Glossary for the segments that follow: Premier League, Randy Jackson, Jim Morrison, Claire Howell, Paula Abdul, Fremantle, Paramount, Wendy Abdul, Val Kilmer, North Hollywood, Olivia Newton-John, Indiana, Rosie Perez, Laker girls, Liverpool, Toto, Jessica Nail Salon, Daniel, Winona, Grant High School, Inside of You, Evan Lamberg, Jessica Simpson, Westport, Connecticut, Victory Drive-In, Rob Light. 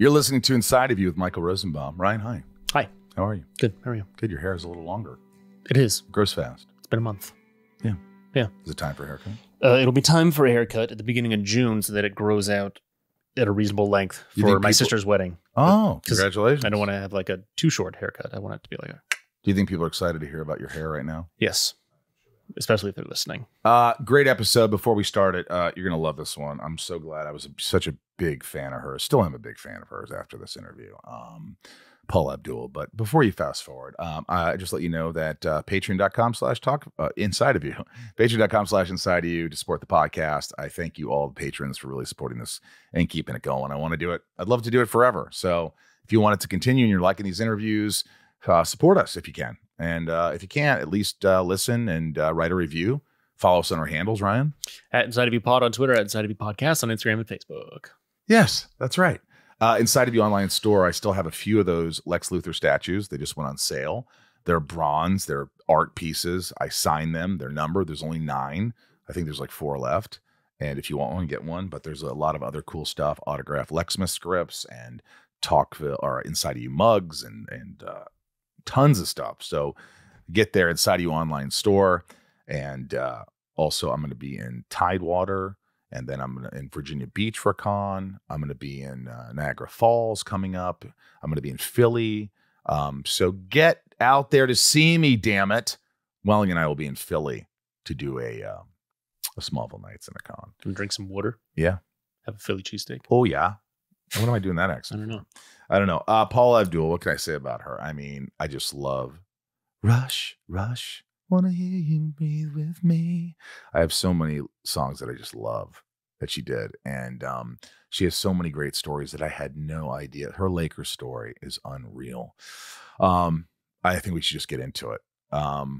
You're listening to Inside of You with Michael Rosenbaum. Ryan, hi. Hi. How are you? Good. How are you? Good. Your hair is a little longer. It is. It grows fast. It's been a month. Yeah. Yeah. Is it time for a haircut? It'll be time for a haircut at the beginning of June so that it grows out at a reasonable length for my sister's wedding. Oh, congratulations. I don't want to have like a too short haircut. I want it to be like a... Do you think people are excited to hear about your hair right now? Yes. Especially if they're listening. Great episode. Before we start it, you're going to love this one. I'm so glad. I was such a big fan of hers. Still am a big fan of hers after this interview. Paula Abdul. But before you fast forward, I just let you know that patreon.com/talk inside of you, patreon.com/inside of you to support the podcast. I thank you all the patrons for really supporting this and keeping it going. I want to do it. I'd love to do it forever. So if you want it to continue and you're liking these interviews, support us if you can. And if you can't, at least listen and write a review. Follow us on our handles, Ryan. At Inside of You Pod on Twitter, at Inside of You Podcast on Instagram and Facebook. Yes, that's right. Inside of You online store, I still have a few of those Lex Luthor statues. They just went on sale. They're bronze. They're art pieces. I signed them. They're numbered. There's only 9. I think there's like 4 left. And if you want one, get one. But there's a lot of other cool stuff. Autographed Lexmas scripts and Talkville or Inside of You mugs and tons of stuff. So get there, Inside of You online store. And also I'm going to be in Tidewater. And then I'm going to in Virginia Beach for a con. I'm going to be in Niagara Falls coming up. I'm going to be in Philly. So get out there to see me, damn it. Welling and I will be in Philly to do a Smallville Nights and a con. Can we drink some water? Yeah. Have a Philly cheesesteak? Oh, yeah. What am I doing that accent? I don't know. I don't know. Paula Abdul, what can I say about her? I mean, I just love Rush, Rush. Wanna hear you breathe with me. I have so many songs that I just love that she did. And she has so many great stories that I had no idea. Her Laker story is unreal. I think we should just get into it. All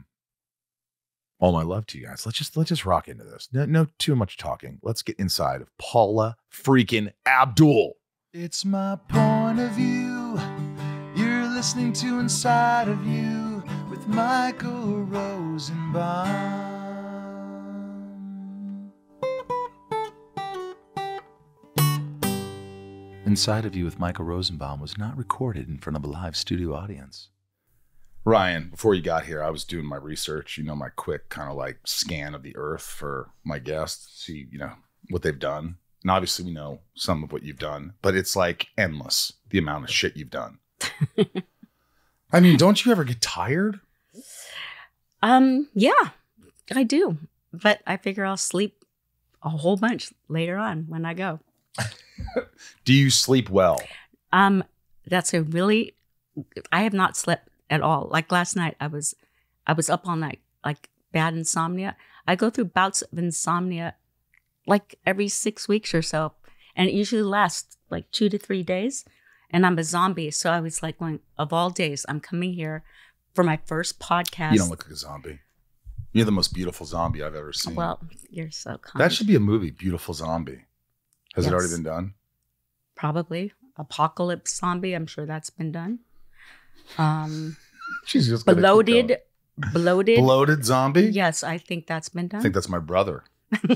my love to you guys. Let's just rock into this. No too much talking. Let's get inside of Paula freaking Abdul. It's my point of view. You're listening to Inside of You with Michael Rosenbaum. Inside of You with Michael Rosenbaum was not recorded in front of a live studio audience. Ryan, before you got here, I was doing my research, you know, my quick kind of like scan of the earth for my guests, see, you know, what they've done. And obviously we know some of what you've done, but it's like endless, the amount of shit you've done. I mean, don't you ever get tired? Yeah, I do. But I figure I'll sleep a whole bunch later on when I go. Do you sleep well? That's a really, I have not slept at all. Like last night, I was up all night, like bad insomnia. I go through bouts of insomnia like every 6 weeks or so. And it usually lasts like 2 to 3 days. And I'm a zombie, so I was like, going, of all days, I'm coming here for my first podcast. You don't look like a zombie. You're the most beautiful zombie I've ever seen. Well, you're so kind. That should be a movie, Beautiful Zombie. Has it already been done? Probably. Apocalypse Zombie, I'm sure that's been done. She's just bloated. Bloated Zombie? Yes, I think that's been done. I think that's my brother.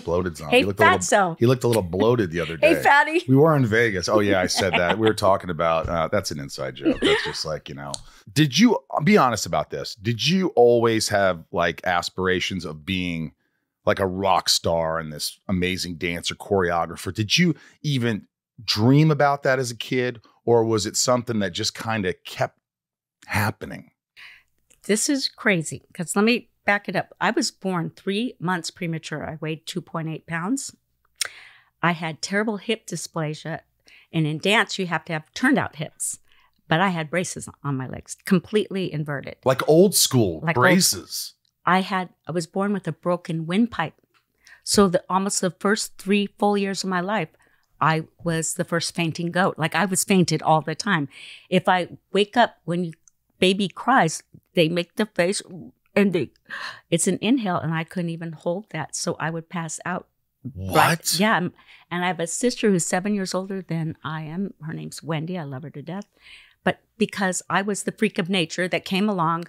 Bloated zombie. Hey, Fatso. He looked a little bloated the other day. Hey, fatty. We were in Vegas. Oh, yeah, I said that. We were talking about, that's an inside joke. That's just like, you know. Did you, be honest about this, did you always have like aspirations of being like a rock star and this amazing dancer, choreographer? Did you even dream about that as a kid? Or was it something that just kind of kept happening? This is crazy because let me back it up. I was born 3 months premature. I weighed 2.8 pounds. I had terrible hip dysplasia. And in dance, you have to have turned out hips. But I had braces on my legs, completely inverted. Like old school like braces. I was born with a broken windpipe. So almost the first 3 full years of my life, I was the first fainting goat. Like I was fainted all the time. If I wake up when baby cries, they make the face... And it's an inhale, and I couldn't even hold that, so I would pass out. What? Right? Yeah, and I have a sister who's 7 years older than I am. Her name's Wendy. I love her to death. But because I was the freak of nature that came along,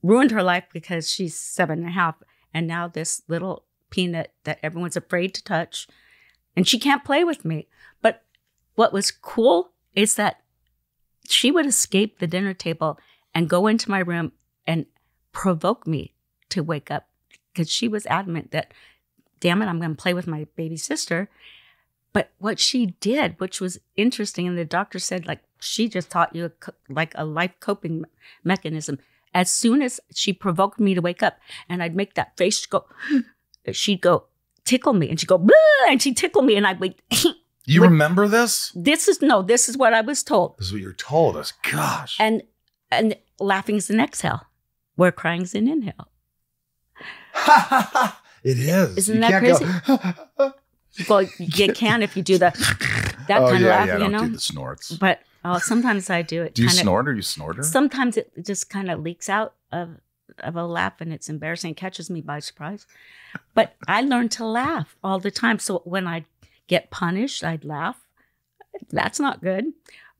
ruined her life because she's 7 and a half, and now this little peanut that everyone's afraid to touch, and she can't play with me. But what was cool It's that she would escape the dinner table and go into my room and provoke me to wake up, because she was adamant that, damn it, I'm going to play with my baby sister. But what she did, which was interesting, and the doctor said, like, she just taught you like a life coping mechanism. As soon as she provoked me to wake up and I'd make that face, she'd go, tickle me, and she'd go, and she'd tickle me, and I'd wait. You remember this? This is what I was told. This is what you're told us. Gosh. And laughing is an exhale, where crying is an inhale. It is. Isn't that crazy? Well, you can if you do the that kind of laugh, you know. I don't do the snorts, but sometimes I do it. Do you snort or you snorter? Sometimes it just kind of leaks out of a laugh, and it's embarrassing. It catches me by surprise. But I learned to laugh all the time. So when I get punished, I'd laugh. That's not good.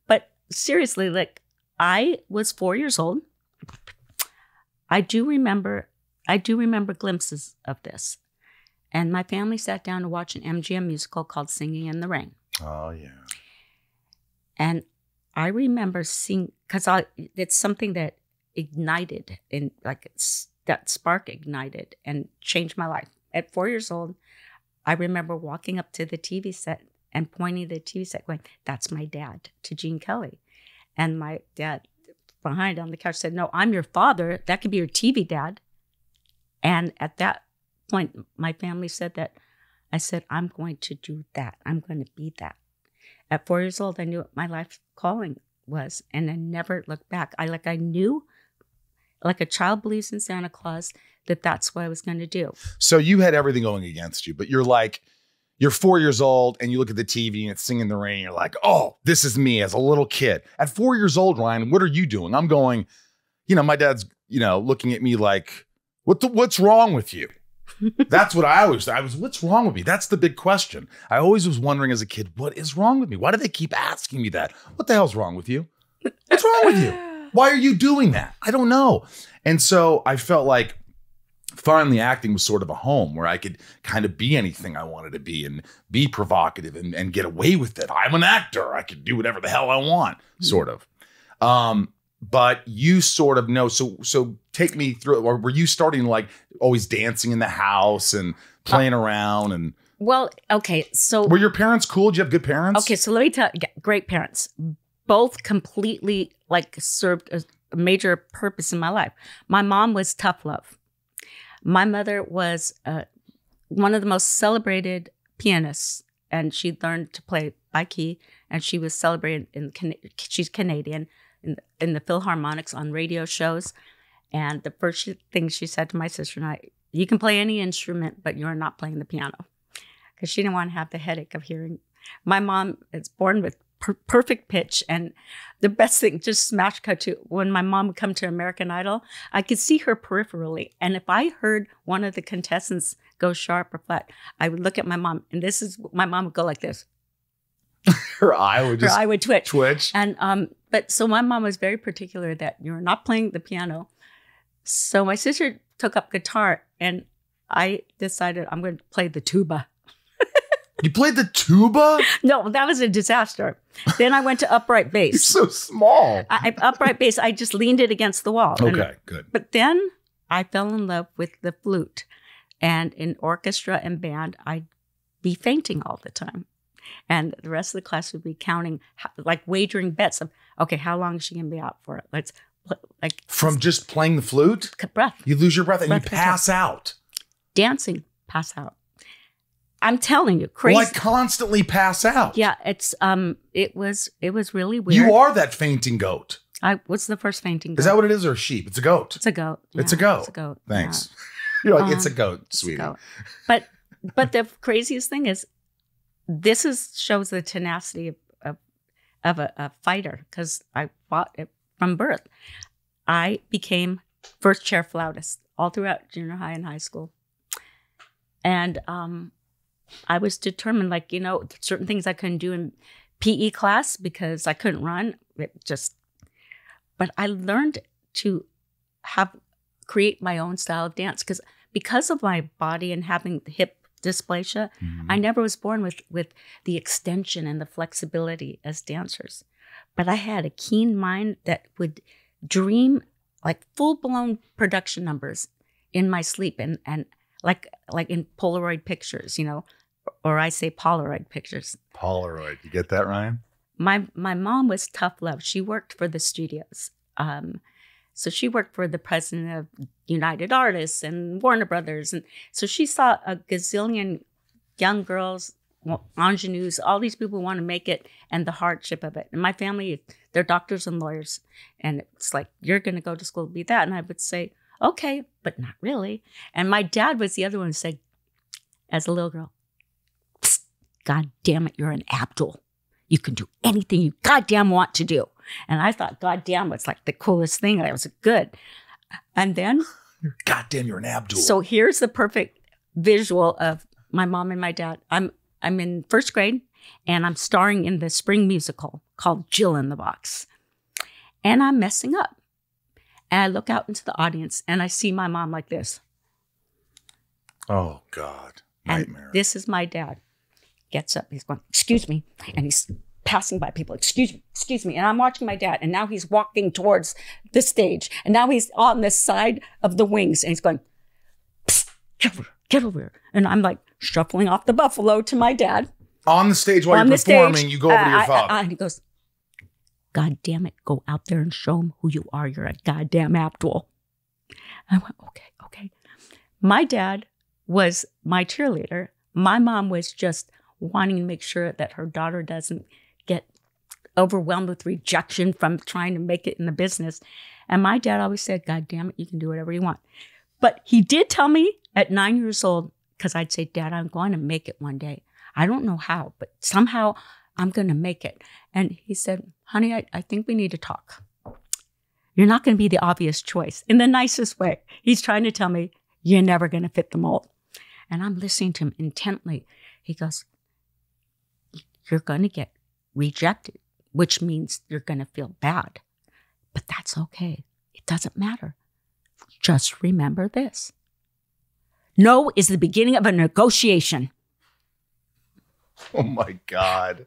But seriously, like, I was 4 years old. I do remember glimpses of this. And my family sat down to watch an MGM musical called Singing in the Rain. Oh, yeah. And I remember seeing, because it's something that ignited, and like that spark ignited and changed my life. At 4 years old, I remember walking up to the TV set and pointing to the TV set going, that's my dad, to Gene Kelly. And my dad behind on the couch said, no, I'm your father. That could be your TV dad. And at that point, my family said that I said, I'm going to do that. I'm going to be that. At 4 years old, I knew what my life calling was, and I never looked back. I knew, like a child believes in Santa Claus, that that's what I was going to do. So you had everything going against you, but you're like, you're 4 years old and you look at the TV and it's Singing in the Rain. You're like, oh, this is me as a little kid. At 4 years old, Ryan, what are you doing? I'm going, you know, my dad's, you know, looking at me like, what's wrong with you? That's what I was, what's wrong with me? That's the big question. I always was wondering as a kid, what is wrong with me? Why do they keep asking me that? What the hell's wrong with you? What's wrong with you? Why are you doing that? I don't know. And so I felt like finally acting was sort of a home where I could kind of be anything I wanted to be and be provocative and get away with it. I'm an actor. I can do whatever the hell I want, sort of. But you sort of know, so take me through, or were you starting like always dancing in the house and playing around? And well, okay, so. Were your parents cool? Did you have good parents? Okay, so let me tell you, great parents. Both completely like served a major purpose in my life. My mom was tough love. My mother was one of the most celebrated pianists, and she learned to play by key, and she was celebrated, she's Canadian, in the Philharmonics on radio shows. And the first thing she said to my sister and I, you can play any instrument, but you're not playing the piano, because she didn't want to have the headache of hearing. My mom is born with perfect pitch. And the best thing, just smash cut to when my mom would come to American Idol, I could see her peripherally. And if I heard one of the contestants go sharp or flat, I would look at my mom. And this is, my mom would go like this. Her eye would just, her eye would twitch. And but so my mom was very particular that you're not playing the piano. So my sister took up guitar, and I decided I'm going to play the tuba. You played the tuba? No, that was a disaster. Then I went to upright bass. You're so small. Upright bass, I just leaned it against the wall. Okay, good. But then I fell in love with the flute. And in orchestra and band, I'd be fainting all the time. And the rest of the class would be counting, like wagering bets of, okay, how long is she going to be out for it? Let's, like. From just playing the flute? Breath. You lose your breath and you pass out. Dancing, pass out. I'm telling you, crazy. Well, I constantly pass out. Yeah, it's, it was really weird. You are that fainting goat. What's the first fainting goat? Is that what it is, or a sheep? It's a goat. It's a goat. Yeah, it's a goat. It's a goat. Thanks. Yeah. You're like, it's a goat, sweetie. It's a goat. But the craziest thing is, this shows the tenacity of a fighter, because I fought it from birth. I became first chair flautist all throughout junior high and high school. And I was determined, like, you know, certain things I couldn't do in PE class because I couldn't run. But I learned to create my own style of dance because of my body and having the hip dysplasia. Mm-hmm. I never was born with the extension and the flexibility as dancers. but I had a keen mind that would dream like full-blown production numbers in my sleep, and like in Polaroid pictures, you know, or I say Polaroid pictures. Polaroid, you get that, Ryan? My mom was tough love. She worked for the studios. So she worked for the president of United Artists and Warner Brothers. And so she saw a gazillion young girls, ingenues, all these people who want to make it and the hardship of it. And my family, they're doctors and lawyers. And it's like, you're going to go to school to be that. And I would say, okay, but not really. And my dad was the other one who said, as a little girl, God damn it, you're an Abdul. You can do anything you goddamn want to do. And I thought, goddamn, it's like the coolest thing. I was good. And then, goddamn, you're an Abdul. So here's the perfect visual of my mom and my dad. I'm in first grade, and I'm starring in the spring musical called Jill in the Box. And I'm messing up. And I look out into the audience, and I see my mom like this. Oh, God. Nightmare. And this is my dad. Gets up, he's going, excuse me, and he's passing by people, excuse me, and I'm watching my dad, and now he's walking towards the stage, and now he's on the side of the wings, and he's going, get over here, and I'm like shuffling off the buffalo to my dad. On the stage while you're performing, you go over to your father. And he goes, God damn it, go out there and show him who you are, you're a goddamn Abdul. I went, okay, okay. My dad was my cheerleader, my mom was just wanting to make sure that her daughter doesn't get overwhelmed with rejection from trying to make it in the business. And my dad always said, God damn it, you can do whatever you want. But he did tell me at 9 years old, because I'd say, Dad, I'm going to make it one day. I don't know how, but somehow I'm going to make it. And he said, honey, I think we need to talk. You're not going to be the obvious choice. In the nicest way, he's trying to tell me, you're never going to fit the mold. And I'm listening to him intently. He goes, you're going to get rejected, which means you're going to feel bad. But that's okay. It doesn't matter. Just remember this. No is the beginning of a negotiation. Oh, my God.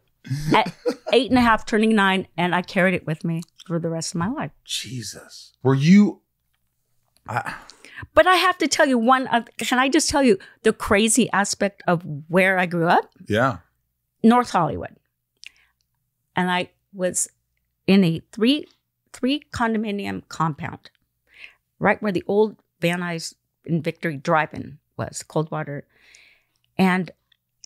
At 8 and a half, turning 9, and I carried it with me for the rest of my life. Jesus. Were you... But I have to tell you one... Can I just tell you the crazy aspect of where I grew up? Yeah. North Hollywood. And I was in a three condominium compound, right where the old Van Nuys and Victory Drive-In was, Coldwater. And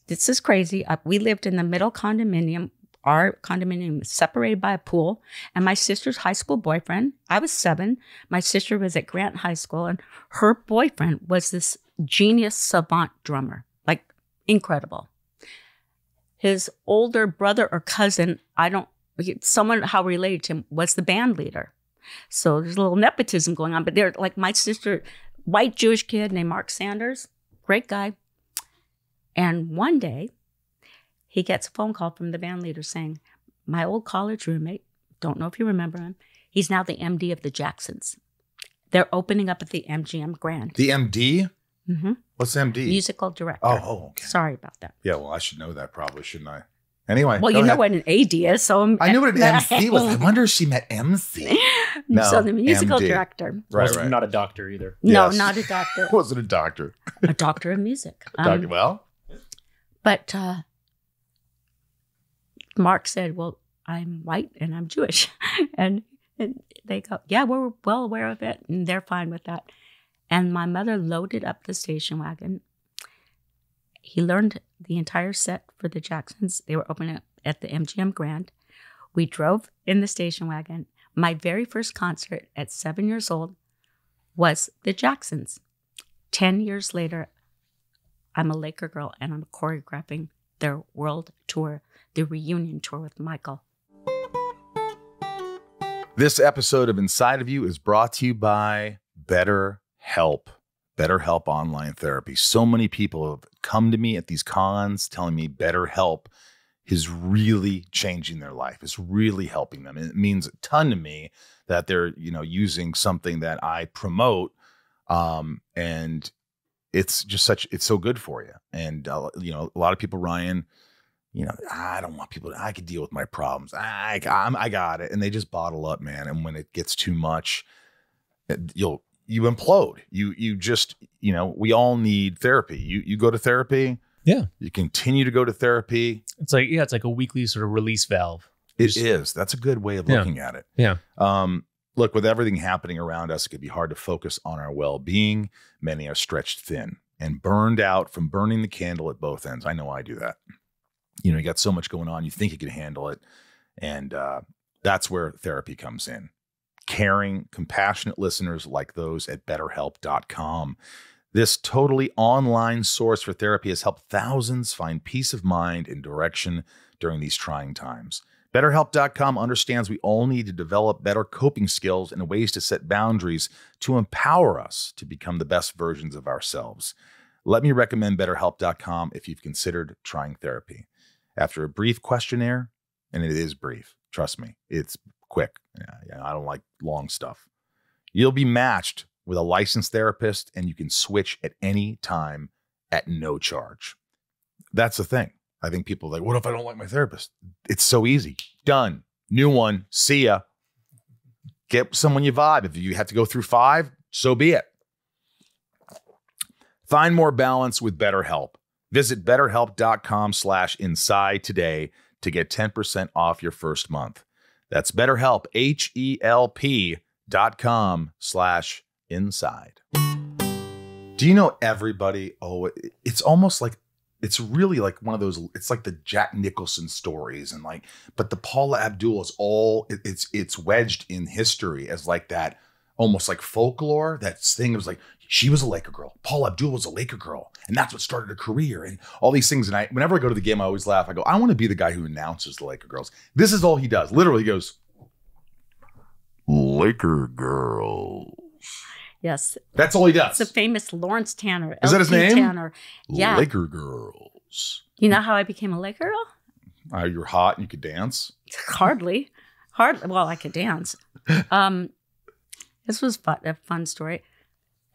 this is crazy. We lived in the middle condominium. Our condominium was separated by a pool. And my sister's high school boyfriend, I was 7. My sister was at Grant High School. And her boyfriend was this genius savant drummer, like incredible. His older brother or cousin, I don't, someone how related to him was the band leader. So there's a little nepotism going on, but they're like my sister, white Jewish kid named Mark Sanders, great guy. And one day he gets a phone call from the band leader saying, my old college roommate, don't know if you remember him, he's now the MD of the Jacksons. They're opening up at the MGM Grand. The MD? Mm-hmm. What's MD? Musical director. Oh, okay. Sorry about that. Yeah, well, I should know that probably, shouldn't I? Anyway. Well, you know what an AD is, so I knew what an MC was. I wonder if she met MC. No, so the musical director. Right, right. Not a doctor either. No, yes. Not a doctor. Wasn't a doctor. A doctor of music. Well. But Mark said, well, I'm white and I'm Jewish. and they go, yeah, we're well aware of it. And they're fine with that. And my mother loaded up the station wagon. He learned the entire set for the Jacksons. They were opening up at the MGM Grand. We drove in the station wagon. My very first concert at 7 years old was the Jacksons. 10 years later, I'm a Laker girl, and I'm choreographing their world tour, the reunion tour with Michael. This episode of Inside of You is brought to you by BetterHelp online therapy. So many people have come to me at these cons telling me BetterHelp is really changing their life. It's really helping them. And it means a ton to me that they're, you know, using something that I promote. And it's just such, it's so good for you. And, you know, a lot of people, Ryan, you know, I don't want people to, I could deal with my problems. I got it. And they just bottle up, man. And when it gets too much, you implode. You just, you know, we all need therapy. You go to therapy. Yeah. You continue to go to therapy. It's like, yeah, it's like a weekly sort of release valve. It is. That's a good way of looking at it. Yeah. Look, with everything happening around us, it could be hard to focus on our well-being. Many are stretched thin and burned out from burning the candle at both ends. I know I do that. You know, you got so much going on, you think you can handle it. And that's where therapy comes in. Caring, compassionate listeners like those at BetterHelp.com. This totally online source for therapy has helped thousands find peace of mind and direction during these trying times. BetterHelp.com understands we all need to develop better coping skills and ways to set boundaries to empower us to become the best versions of ourselves. Let me recommend BetterHelp.com if you've considered trying therapy. After a brief questionnaire, and it is brief, trust me, it's quick. Yeah, I don't like long stuff. You'll be matched with a licensed therapist, and you can switch at any time at no charge. That's the thing. I think people are like, what if I don't like my therapist? It's so easy. Done. New one. See ya. Get someone you vibe. If you have to go through 5, so be it. Find more balance with BetterHelp. Visit BetterHelp.com/inside today to get 10% off your first month. That's BetterHelp, HELP.com/inside. Do you know everybody? Oh, it's almost like, it's really like one of those, it's like the Jack Nicholson stories and like, but the Paula Abdul is all, it's wedged in history as like that, almost like folklore, that thing. It was like, she was a Laker girl. Paula Abdul was a Laker girl. And that's what started her career and all these things. And whenever I go to the game, I always laugh. I go, I want to be the guy who announces the Laker girls. This is all he does. Literally goes, Laker girls. Yes. That's all he does. It's the famous Lawrence Tanner. Is that his name? Tanner. Yeah. Laker girls. You know how I became a Laker girl? You're hot and you could dance? Hardly. Well, I could dance. This was a fun story.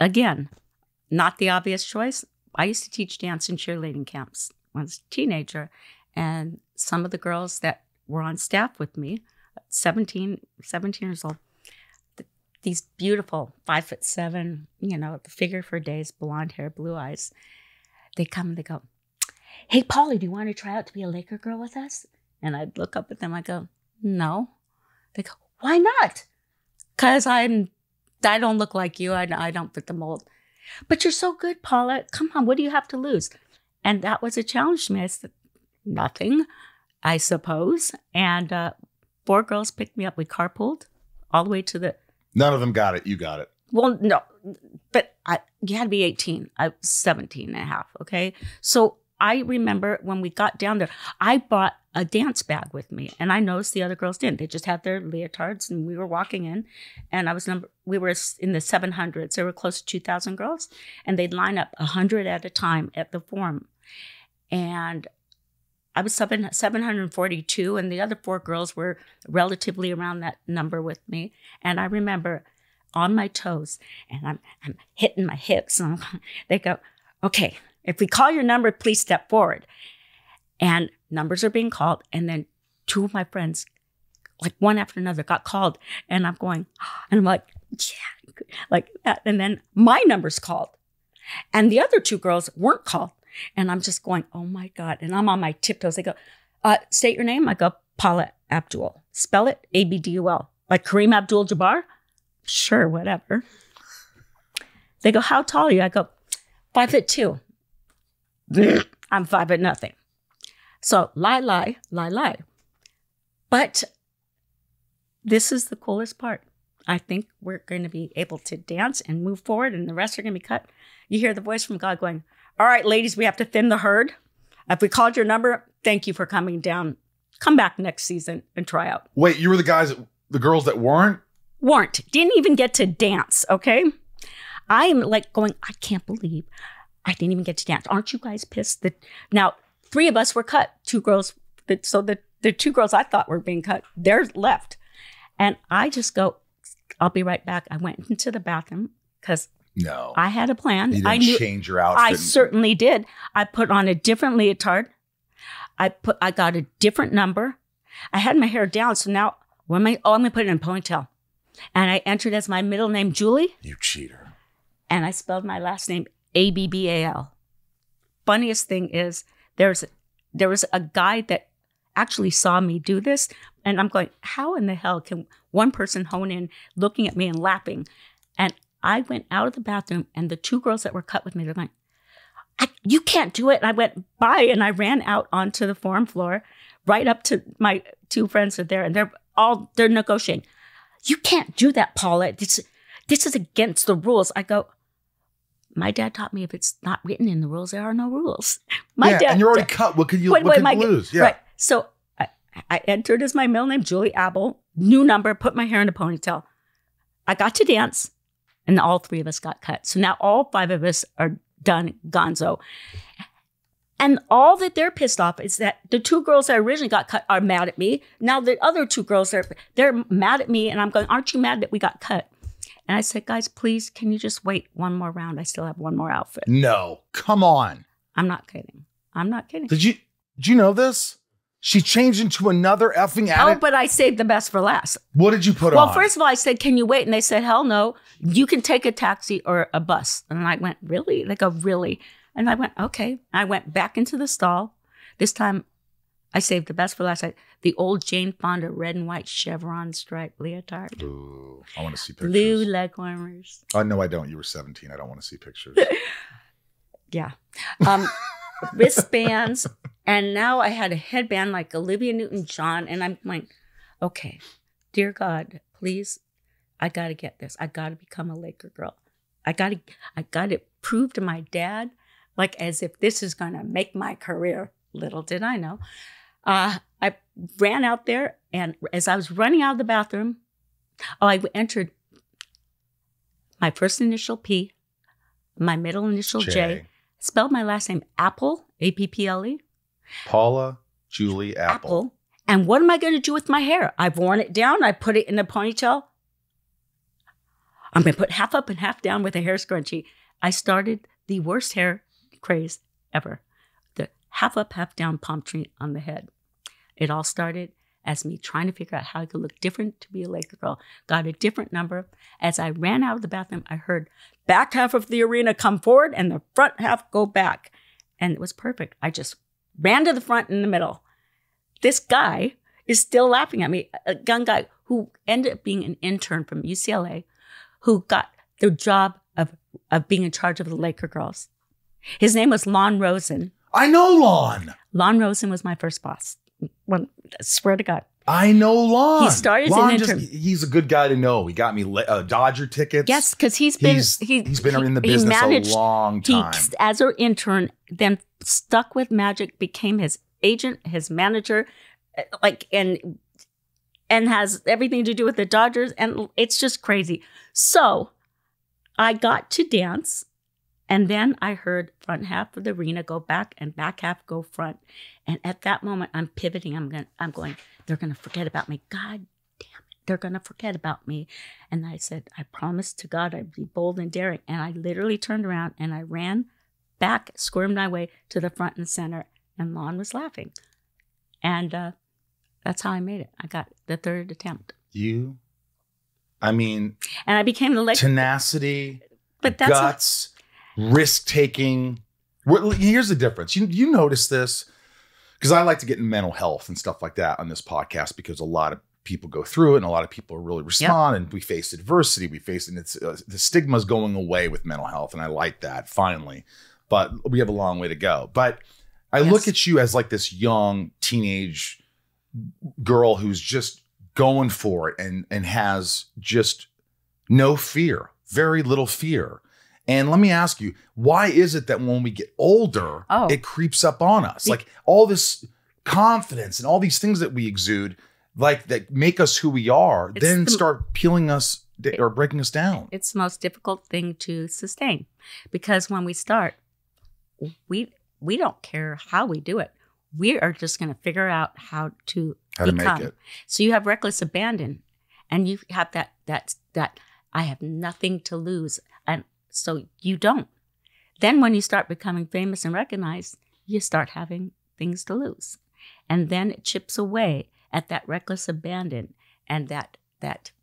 Again, not the obvious choice. I used to teach dance in cheerleading camps when I was a teenager. And some of the girls that were on staff with me, 17 years old, these beautiful 5'7", you know, the figure for days, blonde hair, blue eyes. They come and they go, hey, Paulie, do you want to try out to be a Laker girl with us? And I'd look up at them. I go, no. They go, why not? Because I don't look like you. I don't fit the mold. But you're so good, Paula. Come on, what do you have to lose? And that was a challenge to me. I said, nothing, I suppose. And 4 girls picked me up. We carpooled all the way to the... None of them got it. You got it. Well, no, but you had to be 18. I was 17 and a half, okay? So I remember when we got down there, I bought a dance bag with me, and I noticed the other girls didn't. They just had their leotards, and we were walking in, and we were in the 700s. There were close to 2,000 girls, and they'd line up 100 at a time at the Forum. And I was 742, and the other 4 girls were relatively around that number with me. And I remember on my toes, and I'm hitting my hips, and they go, okay, if we call your number, please step forward. And numbers are being called, and then 2 of my friends, like one after another, got called, and I'm going, and I'm like, yeah, like that. And then my number's called, and the other 2 girls weren't called. And I'm just going, oh my God. And I'm on my tiptoes. They go, state your name. I go, Paula Abdul. Spell it A-B-D-U-L. Like Kareem Abdul-Jabbar? Sure, whatever. They go, how tall are you? I go, 5'2". I'm 5'0". So lie. But this is the coolest part. I think we're going to be able to dance and move forward, and the rest are going to be cut. You hear the voice from God going, all right, ladies, we have to thin the herd. If we called your number, thank you for coming down. Come back next season and try out. Wait, you were the girls that weren't? Weren't. Didn't even get to dance, okay? I'm like going, I can't believe I didn't even get to dance. Aren't you guys pissed? Now, 3 of us were cut. 2 girls. So the 2 girls I thought were being cut, they're left. And I just go, I'll be right back. I went into the bathroom because... No. I had a plan. You didn't change your outfit. I certainly did. I put on a different leotard. I got a different number. I had my hair down, so now when I'm gonna put it in a ponytail. And I entered as my middle name Julie. You cheater. And I spelled my last name ABBAL. Funniest thing is there was a guy that actually saw me do this, and I'm going, how in the hell can one person hone in looking at me and laughing? And I went out of the bathroom, and the two girls that were cut with me, they're like, you can't do it. And I went by, and I ran out onto the forum floor, right up to my two friends that are there, and they're negotiating. You can't do that, Paula. This is against the rules. I go, my dad taught me if it's not written in the rules, there are no rules. My dad. And you're already cut. What could you, what could you lose? Yeah. Right. So I entered as my middle name, Julie Abel, new number, put my hair in a ponytail. I got to dance, and all three of us got cut. So now all five of us are done gonzo. And all that they're pissed off is that the two girls that originally got cut are mad at me. Now the other two girls, they're mad at me, and I'm going, aren't you mad that we got cut? And I said, guys, please, can you just wait one more round? I still have one more outfit. No, come on. I'm not kidding. I'm not kidding. Did you know this? She changed into another effing outfit. Oh, but I saved the best for last. What did you put on? Well, first of all, I said, can you wait? And they said, hell no. You can take a taxi or a bus. And I went, really? They go, really? And I went, okay. I went back into the stall. This time, I saved the best for last. The old Jane Fonda red and white chevron stripe leotard. Ooh, I want to see pictures. Blue leg warmers. Oh, no, I don't. You were 17. I don't want to see pictures. Yeah. Wristbands. And now I had a headband like Olivia Newton-John. And I'm like, okay, dear God, please, I got to get this. I got to become a Laker girl. I got to prove to my dad, like as if this is going to make my career. Little did I know. I ran out there. And as I was running out of the bathroom, I entered my first initial P, my middle initial J. Spelled my last name Apple, A-P-P-L-E. Paula Julie Apple. And what am I going to do with my hair? I've worn it down. I put it in a ponytail. I'm going to put half up and half down with a hair scrunchie. I started the worst hair craze ever. The half up, half down palm tree on the head. It all started as me trying to figure out how I could look different to be a Laker girl. Got a different number. As I ran out of the bathroom, I heard back half of the arena come forward and the front half go back. And it was perfect. I just ran to the front in the middle. This guy is still laughing at me. A young guy who ended up being an intern from UCLA who got the job of being in charge of the Laker girls. His name was Lon Rosen. I know Lon. Lon Rosen was my first boss. When, I swear to God. I know Lon. He started Lon as an intern. He's a good guy to know. He got me Dodger tickets. Yes, because he's been in the business a long time. He, as an intern, then stuck with Magic, became his agent, his manager, like and has everything to do with the Dodgers, and it's just crazy. So I got to dance, and then I heard front half of the arena go back and back half go front. And at that moment, I'm pivoting. I'm going, they're going to forget about me. God damn it. They're going to forget about me. And I said, I promised to God I'd be bold and daring. And I literally turned around and I ran back, squirmed my way to the front and center. And Lon was laughing. And that's how I made it. I got the third attempt. You, I mean. And I became the tenacity, but that's guts, risk-taking. Here's the difference. You notice this. Because I like to get in mental health and stuff like that on this podcast because a lot of people go through it and a lot of people really respond. Yep. And we face adversity. We face and it's the stigma's going away with mental health. And I like that finally. But we have a long way to go. But I look at you as like this young teenage girl who's just going for it and has just no fear, very little fear. And let me ask you, why is it that when we get older, it creeps up on us? Like all this confidence and all these things that we exude, like that make us who we are, then start peeling us or breaking us down. It's the most difficult thing to sustain because when we start, we don't care how we do it. We are just going to figure out how to make it. So you have reckless abandon and you have that I have nothing to lose. And so you don't. Then when you start becoming famous and recognized, you start having things to lose. And then it chips away at that reckless abandon and that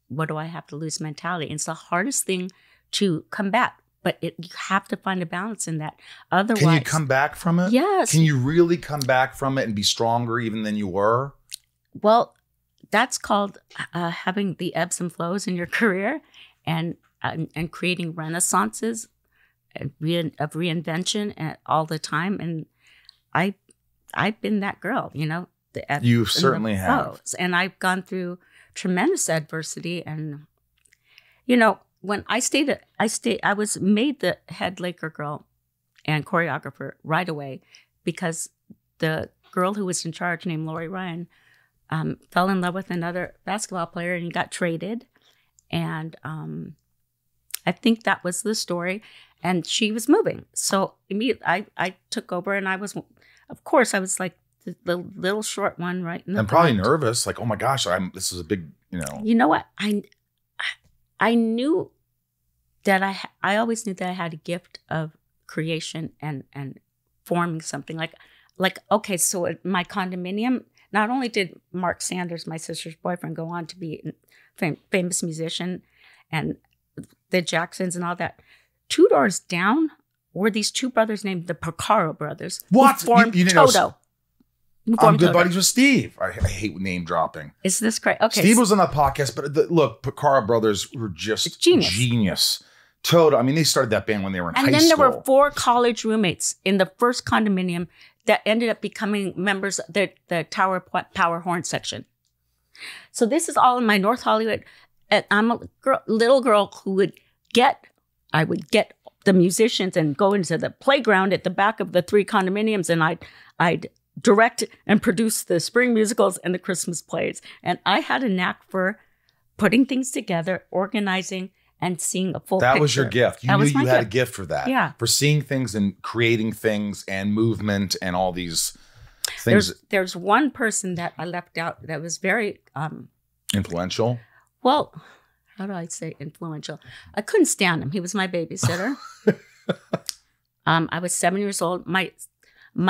what do I have to lose mentality. And it's the hardest thing to combat. But you have to find a balance in that. Otherwise, can you come back from it? Yes. Can you really come back from it and be stronger even than you were? Well, that's called having the ebbs and flows in your career, and creating renaissances of reinvention all the time. And I've been that girl, you know. You certainly have. And I've gone through tremendous adversity, and you know. When I was made the head Laker girl and choreographer right away because the girl who was in charge, named Lori Ryan, fell in love with another basketball player and got traded. And I think that was the story. And she was moving. So immediately I took over, and I was, of course, I was like the little short one, right? I'm probably nervous, like, oh my gosh, this is a big, you know. You know what? I knew that I always knew that I had a gift of creation and forming something like okay, so at my condominium, not only did Mark Sanders, my sister's boyfriend, go on to be a famous musician and the Jacksons and all that, two doors down were these two brothers named the Porcaro brothers. What? Who formed Toto. I'm good buddies with Steve. I hate name dropping. Is this correct? Okay. Steve was on that podcast, but look, Porcaro brothers were just genius. Toto, I mean, they started that band when they were in high school. And then there were four college roommates in the first condominium that ended up becoming members of the Tower Power Horn section. So this is all in my North Hollywood. And I'm a girl, little girl who would get, I would get the musicians and go into the playground at the back of the three condominiums, and I'd direct and produce the spring musicals and the Christmas plays. And I had a knack for putting things together, organizing, and seeing a full picture. That was your gift. You knew you had a gift for that. Yeah. For seeing things and creating things and movement and all these things. There's one person that I left out that was very... influential? Well, how do I say influential? I couldn't stand him. He was my babysitter. I was 7 years old. My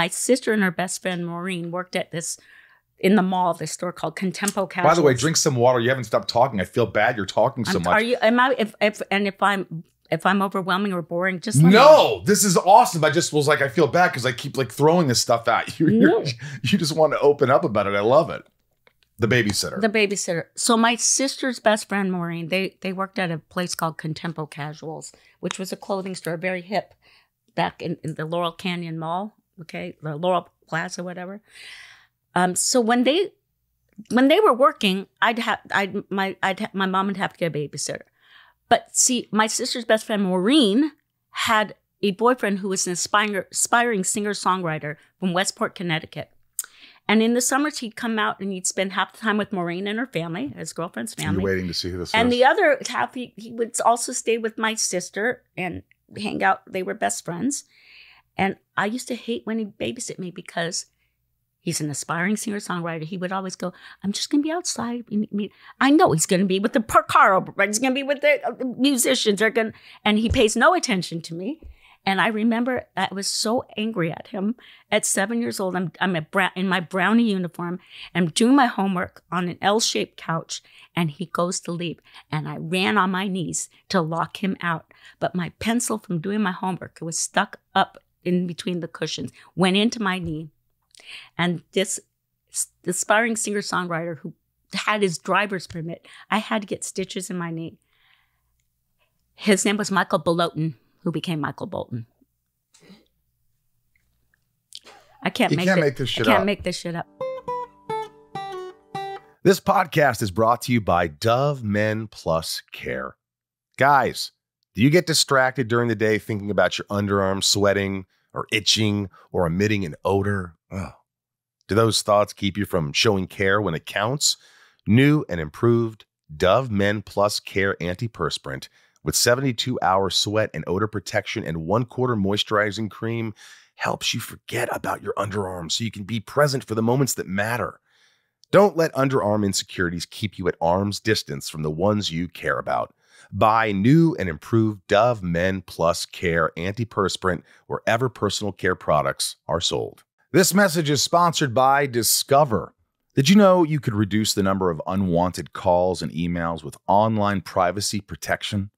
sister and her best friend, Maureen, worked at in the mall, this store called Contempo Casuals. By the way, drink some water. You haven't stopped talking. I feel bad you're talking so much. Are you, if I'm overwhelming or boring, just let me know. This is awesome. I just was like, I feel bad because I keep like throwing this stuff at you. You just want to open up about it. I love it. The babysitter. The babysitter. So my sister's best friend, Maureen, they worked at a place called Contempo Casuals, which was a clothing store, very hip, back in the Laurel Canyon Mall. Okay, the Laurel Plaza, whatever. So when they were working, my mom would have to get a babysitter. But see, my sister's best friend Maureen had a boyfriend who was an aspiring singer-songwriter from Westport, Connecticut. And in the summers, he'd come out and he'd spend half the time with Maureen and her family, his girlfriend's family. You're waiting to see who this is. And the other half, he would also stay with my sister and hang out. They were best friends. And I used to hate when he babysit me because he's an aspiring singer-songwriter. He would always go, I'm just going to be outside. I know he's going to be with the Porcaro, right? He's going to be with the musicians. And he pays no attention to me. And I remember I was so angry at him. At 7 years old, I'm in my brownie uniform. I'm doing my homework on an L-shaped couch, and he goes to leave. And I ran on my knees to lock him out. But my pencil from doing my homework was stuck up in between the cushions, went into my knee. And this aspiring singer-songwriter who had his driver's permit, I had to get stitches in my knee. His name was Michael Bolton, who became Michael Bolton. I can't make this shit up. This podcast is brought to you by Dove Men Plus Care. Guys, do you get distracted during the day thinking about your underarms sweating or itching or emitting an odor? Ugh. Do those thoughts keep you from showing care when it counts? New and improved Dove Men Plus Care antiperspirant with 72-hour sweat and odor protection and 1/4 moisturizing cream helps you forget about your underarms so you can be present for the moments that matter. Don't let underarm insecurities keep you at arm's distance from the ones you care about. Buy new and improved Dove Men Plus Care antiperspirant wherever personal care products are sold. This message is sponsored by Discover. Did you know you could reduce the number of unwanted calls and emails with online privacy protection?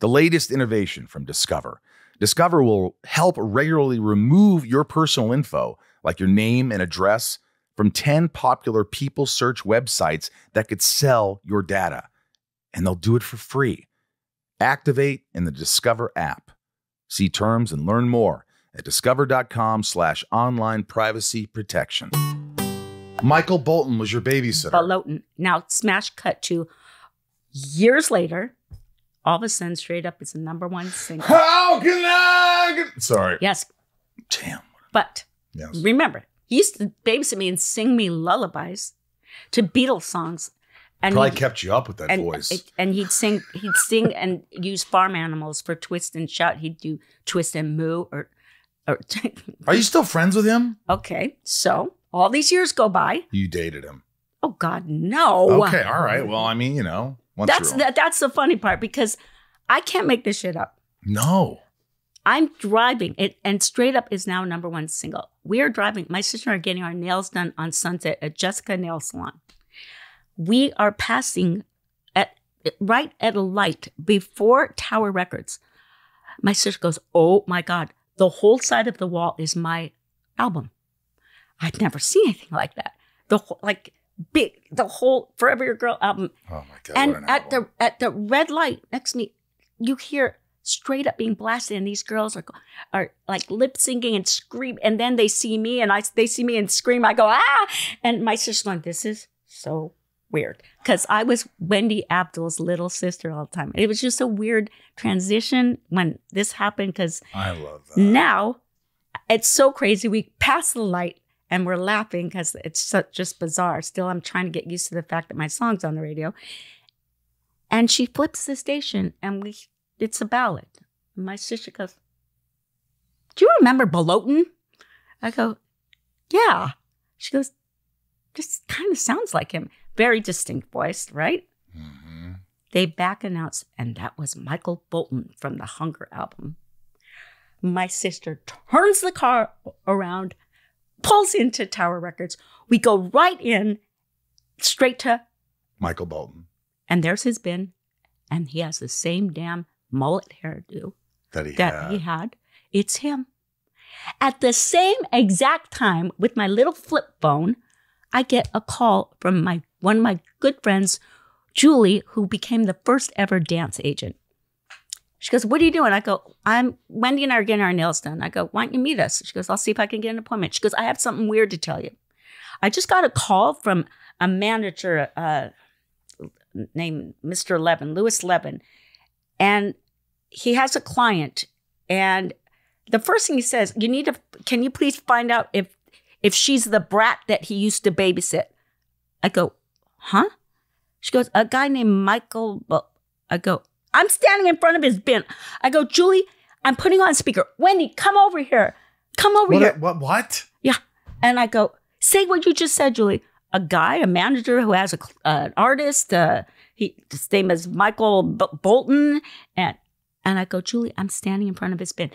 The latest innovation from Discover. Discover will help regularly remove your personal info, like your name and address, from 10 popular people search websites that could sell your data. And they'll do it for free. Activate in the Discover app. See terms and learn more at discover.com/online privacy protection. Michael Bolton was your babysitter. Bolton. Now, smash cut to years later, all of a sudden, Straight Up is the #1 single. How can I? Sorry. Yes. Damn. But yes. Remember, he used to babysit me and sing me lullabies to Beatles songs. And probably kept you up with that voice. And he'd sing and use farm animals for twist and shout. He'd do twist and moo or Are you still friends with him? Okay. So all these years go by. You dated him. Oh God, no. Okay, all right. Well, I mean, you know, that's the funny part because I can't make this shit up. No. I'm driving it, and Straight Up is now #1 single. We are driving. My sister and I are getting our nails done on Sunset at Jessica Nail Salon. We are passing right at a light before Tower Records. My sister goes, oh my God, the whole side of the wall is my album. I'd never seen anything like that. The whole, like big, the whole Forever Your Girl album. Oh my God. And at the red light next to me, you hear Straight Up being blasted, and these girls are like lip syncing and scream, and then they see me and they see me and scream. I go, ah, and my sister's going, this is so weird, because I was Wendy Abdul's little sister all the time. It was just a weird transition when this happened, because I love that. Now it's so crazy. We pass the light and we're laughing because it's just bizarre. Still, I'm trying to get used to the fact that my song's on the radio. And she flips the station, and it's a ballad. And my sister goes, do you remember Bolton? I go, yeah. She goes, this kind of sounds like him. Very distinct voice, right? Mm-hmm. They back announced, and that was Michael Bolton from the Hunger album. My sister turns the car around, pulls into Tower Records. We go right in, straight to Michael Bolton. And there's his bin, and he has the same damn mullet hairdo that he had. It's him. At the same exact time, with my little flip phone, I get a call from one of my good friends, Julie, who became the first ever dance agent. She goes, what are you doing? I go, Wendy and I are getting our nails done. I go, why don't you meet us? She goes, I'll see if I can get an appointment. She goes, I have something weird to tell you. I just got a call from a manager named Mr. Levin, Louis Levin, and he has a client. And the first thing he says, can you please find out if she's the brat that he used to babysit? I go, huh? She goes, a guy named Michael. I go, I'm standing in front of his bin. I go, Julie, I'm putting on speaker. Wendy, come over here. Come over here. What? Yeah. And I go, say what you just said, Julie. A guy, a manager who has an artist. His name is Michael Bolton. And I go, Julie, I'm standing in front of his bin.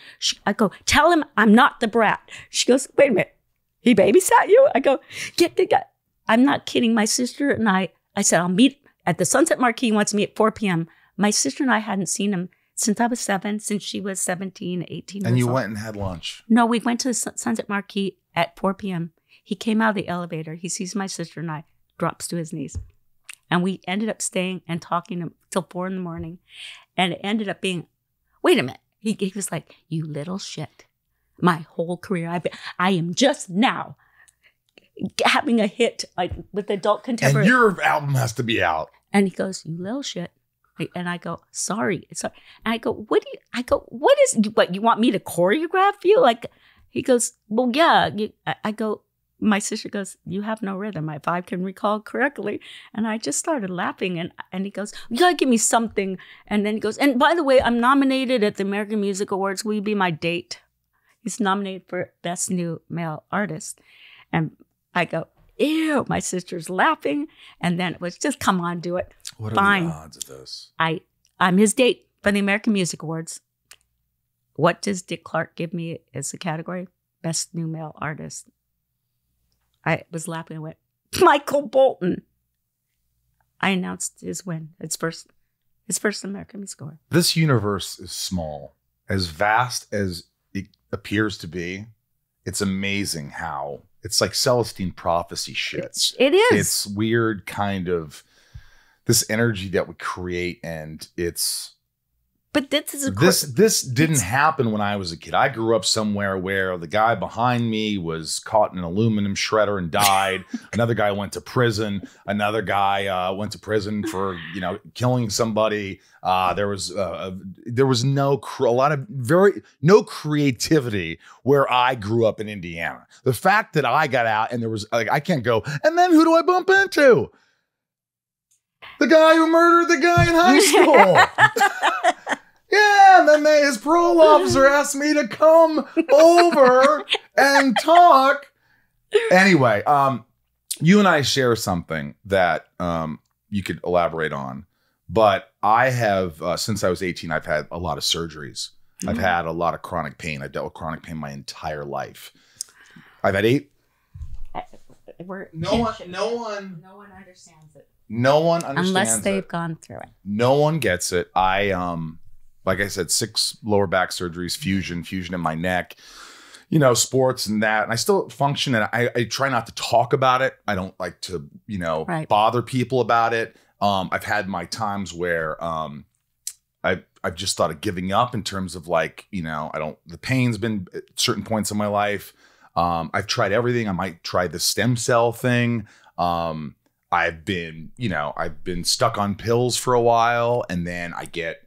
I go, tell him I'm not the brat. She goes, wait a minute. He babysat you? I go, get the guy. I'm not kidding. My sister and I said, I'll meet at the Sunset Marquis. He wants me at 4 p.m. My sister and I hadn't seen him since I was 7, since she was 17, 18. And you went and had lunch? No, we went to the Sunset Marquis at 4 p.m. He came out of the elevator. He sees my sister and I, drops to his knees. And we ended up staying and talking till 4 in the morning. And it ended up being, wait a minute. He was like, you little shit. My whole career, I am just now having a hit with adult contemporary. And your album has to be out. And he goes, you little shit. And I go, sorry. And I go, what you want me to choreograph you? Like, he goes, well, yeah. I go, my sister goes, you have no rhythm, if I can recall correctly. And I just started laughing. And he goes, you gotta give me something. And then he goes, and by the way, I'm nominated at the American Music Awards. Will you be my date? He's nominated for Best New Male Artist. And I go, ew, my sister's laughing. And then it was just, come on, do it. What are the odds of this? I'm his date for the American Music Awards. What does Dick Clark give me as a category? Best New Male Artist. I was laughing and went, Michael Bolton. I announced his win. His first American Music Award. This universe is small. As vast as it appears to be, it's amazing how it's like Celestine prophecy shit. It is. It's weird kind of this energy that we create, and it's. But this is this didn't happen when I was a kid. I grew up somewhere where the guy behind me was caught in an aluminum shredder and died. Another guy went to prison. Another guy went to prison for, you know, killing somebody. There was no creativity where I grew up in Indiana. The fact that I got out and there was like, I can't go. And then who do I bump into? The guy who murdered the guy in high school. Yeah, and then his parole officer asked me to come over and talk. Anyway, you and I share something that you could elaborate on. But I have, since I was 18, I've had a lot of surgeries. Mm-hmm. I've had a lot of chronic pain. I've dealt with chronic pain my entire life. I've had 8. No one understands it. No one understands unless they've gone through it. No one gets it. Like I said, 6 lower back surgeries, fusion in my neck, you know, sports and that. And I still function, and I try not to talk about it. I don't like to, you know, bother people about it. I've had my times where I've just thought of giving up in terms of like, you know, the pain's been at certain points in my life. I've tried everything. I might try the stem cell thing. I've been stuck on pills for a while, and then I get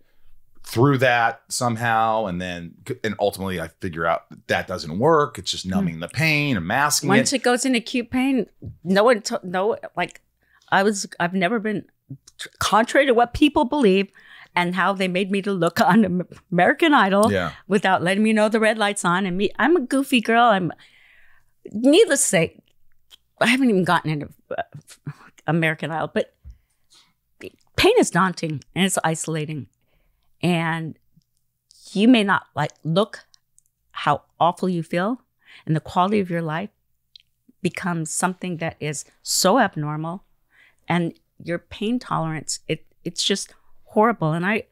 through that somehow, and ultimately I figure out that doesn't work. It's just numbing the pain and masking it. Once it goes into acute pain, I've never been, contrary to what people believe and how they made me to look on American Idol without letting me know the red light's on, and I'm a goofy girl. Needless to say, I haven't even gotten into American Idol, but pain is daunting and it's isolating. And you may not look how awful you feel, and the quality of your life becomes something that is so abnormal, and your pain tolerance, it's just horrible. And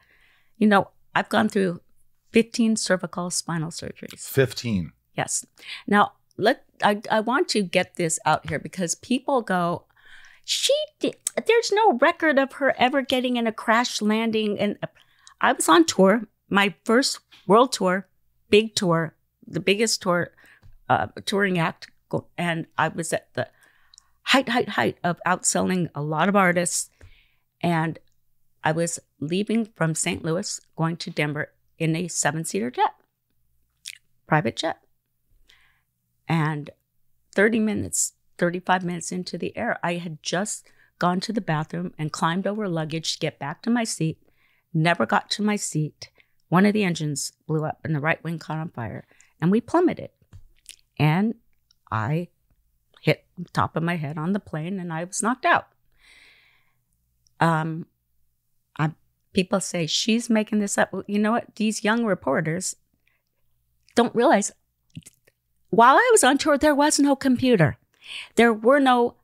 you know, I've gone through 15 cervical spinal surgeries. 15. Yes. Now I want to get this out here because people go, there's no record of her ever getting in a crash landing. And I was on tour, my first world tour, big tour, the biggest tour, touring act. And I was at the height of outselling a lot of artists. And I was leaving from St. Louis, going to Denver in a 7-seater jet, private jet. And 35 minutes into the air, I had just gone to the bathroom and climbed over luggage to get back to my seat. Never got to my seat. One of the engines blew up and the right wing caught on fire, and we plummeted. And I hit the top of my head on the plane, and I was knocked out. People say, she's making this up. Well, you know what? These young reporters don't realize, while I was on tour, there was no computer. There were no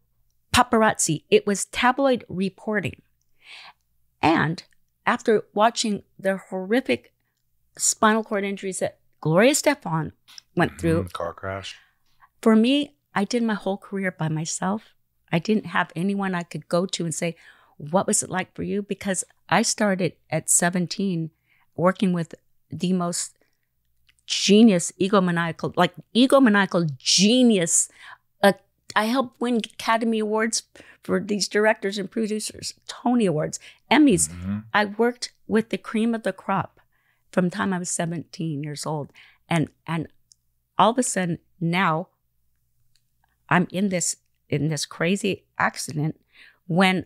paparazzi. It was tabloid reporting. And after watching the horrific spinal cord injuries that Gloria Estefan went through. Car crash. For me, I did my whole career by myself. I didn't have anyone I could go to and say, what was it like for you? Because I started at 17 working with the most genius, egomaniacal genius. I helped win Academy Awards for these directors and producers, Tony Awards, Emmys. Mm-hmm. I worked with the cream of the crop from the time I was 17 years old. And all of a sudden now I'm in this crazy accident. When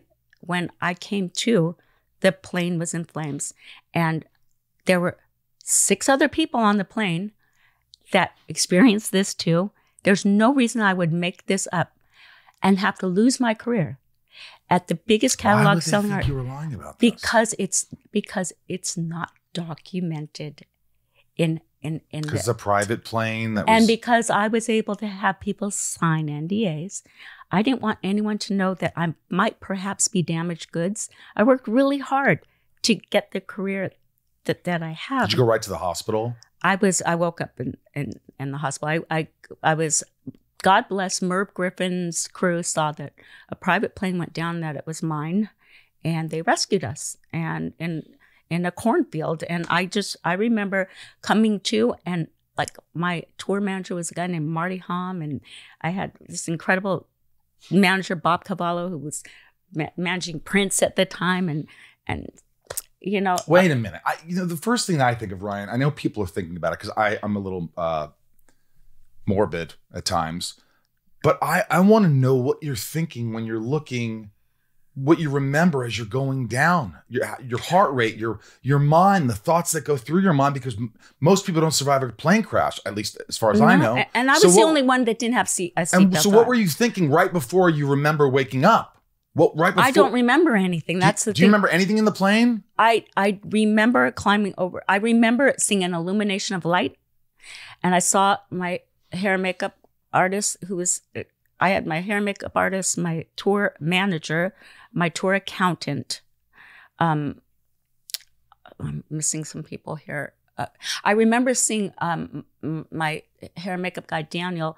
I came to, the plane was in flames, and there were 6 other people on the plane that experienced this too. There's no reason I would make this up and have to lose my career at the biggest catalog selling art. Why would they think you were lying about this? Because it's not documented in Because it's a private plane. That was... And because I was able to have people sign NDAs, I didn't want anyone to know that I might perhaps be damaged goods. I worked really hard to get the career that I have. Did you go right to the hospital? I woke up in the hospital. I was, God bless Merv Griffin's crew, saw that a private plane went down, that it was mine, and they rescued us. And in a cornfield. And I remember coming to, and like my tour manager was a guy named Marty Hom, and I had this incredible manager, Bob Cavallo, who was managing Prince at the time. And you know, wait a minute, you know, the first thing that I think of, Ryan, I know people are thinking about it because I'm a little morbid at times, but I want to know what you're thinking when you're looking, what you remember as you're going down, your heart rate, your mind, the thoughts that go through your mind, because most people don't survive a plane crash, at least as far as I know. And I was the only one that didn't have a seatbelt. So what were you thinking right before you remember waking up? What right before? I don't remember anything. That's the thing. Do you remember anything in the plane? I remember climbing over. I remember seeing an illumination of light, and I saw my hair and makeup artist who was. I had my hair and makeup artist, my tour manager, my tour accountant. I'm missing some people here. I remember seeing my hair and makeup guy, Daniel,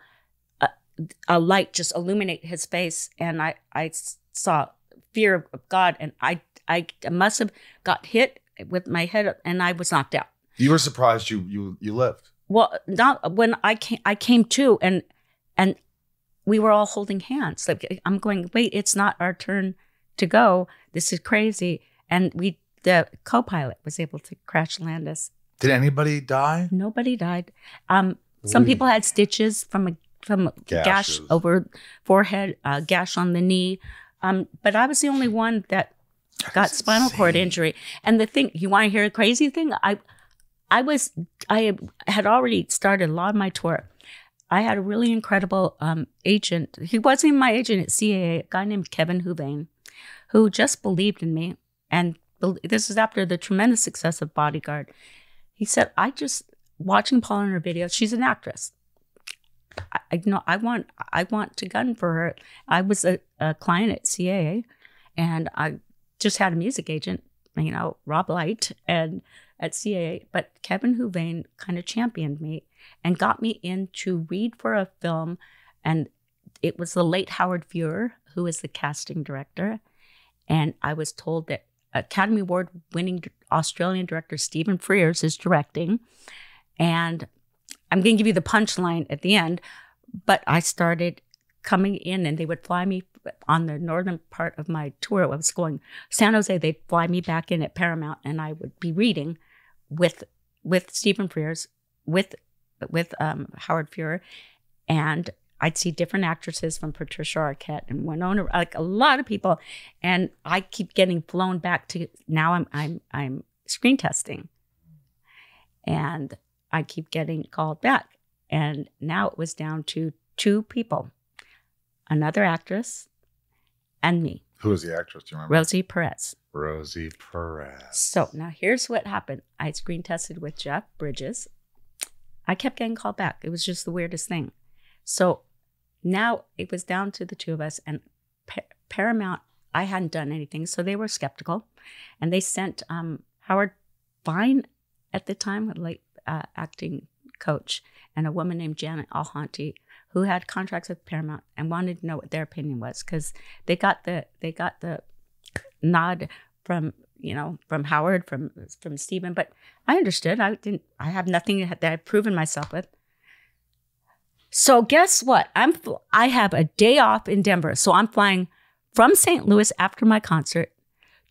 a light just illuminate his face. And I saw fear of God. And I must have got hit with my head up, and I was knocked out. You were surprised you lived. Well, not when I came to, and we were all holding hands. Like, I'm going, wait, it's not our turn to go. This is crazy. And the co-pilot was able to crash land us. Did anybody die? Nobody died. Some people had stitches from a gash over forehead, a gash on the knee. But I was the only one that got spinal cord injury. And the thing, you want to hear a crazy thing? I had already started a lot of my tour. I had a really incredible agent. He wasn't even my agent at CAA, a guy named Kevin Huvane, who just believed in me. And this is after the tremendous success of Bodyguard. He said, watching Paula in her videos, she's an actress. I want to gun for her. I was a client at CAA, and I just had a music agent, you know, Rob Light, and at CAA. But Kevin Huvane kind of championed me and got me in to read for a film. And it was the late Howard Feuer, who was the casting director. And I was told that Academy Award winning Australian director Stephen Frears is directing. And I'm going to give you the punchline at the end. But I started coming in, and they would fly me on the northern part of my tour. I was going San Jose. They'd fly me back in at Paramount, and I would be reading with Stephen Frears, with Howard Feuer, and I'd see different actresses from Patricia Arquette and Winona, like a lot of people. And I keep getting flown back to, now I'm screen testing, and I keep getting called back. And now it was down to two people, another actress and me. Who was the actress? Do you remember? Rosie Perez. Rosie Perez. So now here's what happened. I screen tested with Jeff Bridges. I kept getting called back. It was just the weirdest thing. So now it was down to the two of us, and Paramount, I hadn't done anything, so they were skeptical. And they sent Howard Fine at the time, a late acting coach, and a woman named Janet Alhanty, who had contracts with Paramount and wanted to know what their opinion was, because they got the nod from, you know, from Howard, from Stephen. But I understood. I have nothing that I've proven myself with. So guess what? I have a day off in Denver. So I'm flying from St. Louis after my concert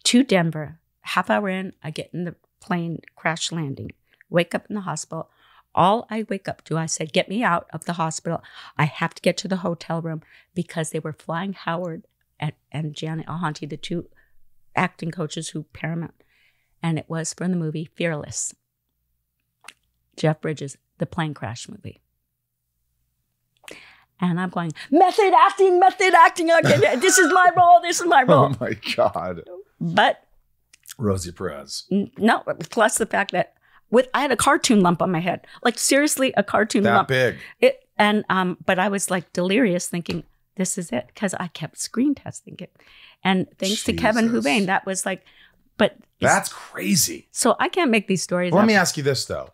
to Denver. Half hour in, I get in the plane, crash landing, wake up in the hospital. All I wake up to, I said, get me out of the hospital. I have to get to the hotel room, because they were flying Howard and Janet Alhanty, the two acting coaches who Paramount, and it was from the movie Fearless. Jeff Bridges, the plane crash movie. And I'm going, method acting. Okay, this is my role. This is my role. Oh my God. But Rosie Perez. No, plus the fact that I had a cartoon lump on my head, like seriously, a cartoon lump. That big. But I was like delirious, thinking this is it, because I kept screen testing it, and thanks to Kevin Huvane, that was like. But that's crazy. So I can't make these stories up. Let me ask you this though: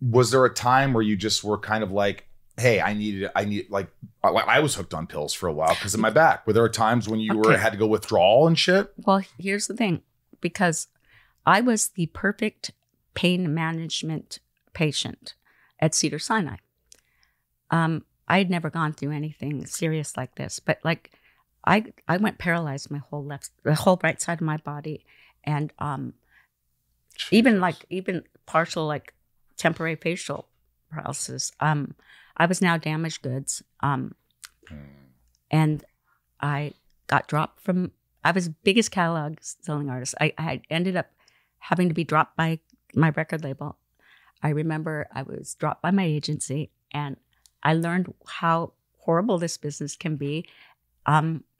was there a time where you just were kind of like, "Hey, I was hooked on pills for a while because of my back." Were there times when you had to go withdrawal and shit? Well, here's the thing, because I was the perfect pain management patient at Cedars-Sinai. I had never gone through anything serious like this, but like I went paralyzed my whole right side of my body, and even partial temporary facial paralysis. I was now damaged goods, and I got dropped from. I was the biggest catalog selling artist. I ended up having to be dropped by my record label. I remember I was dropped by my agency, and I learned how horrible this business can be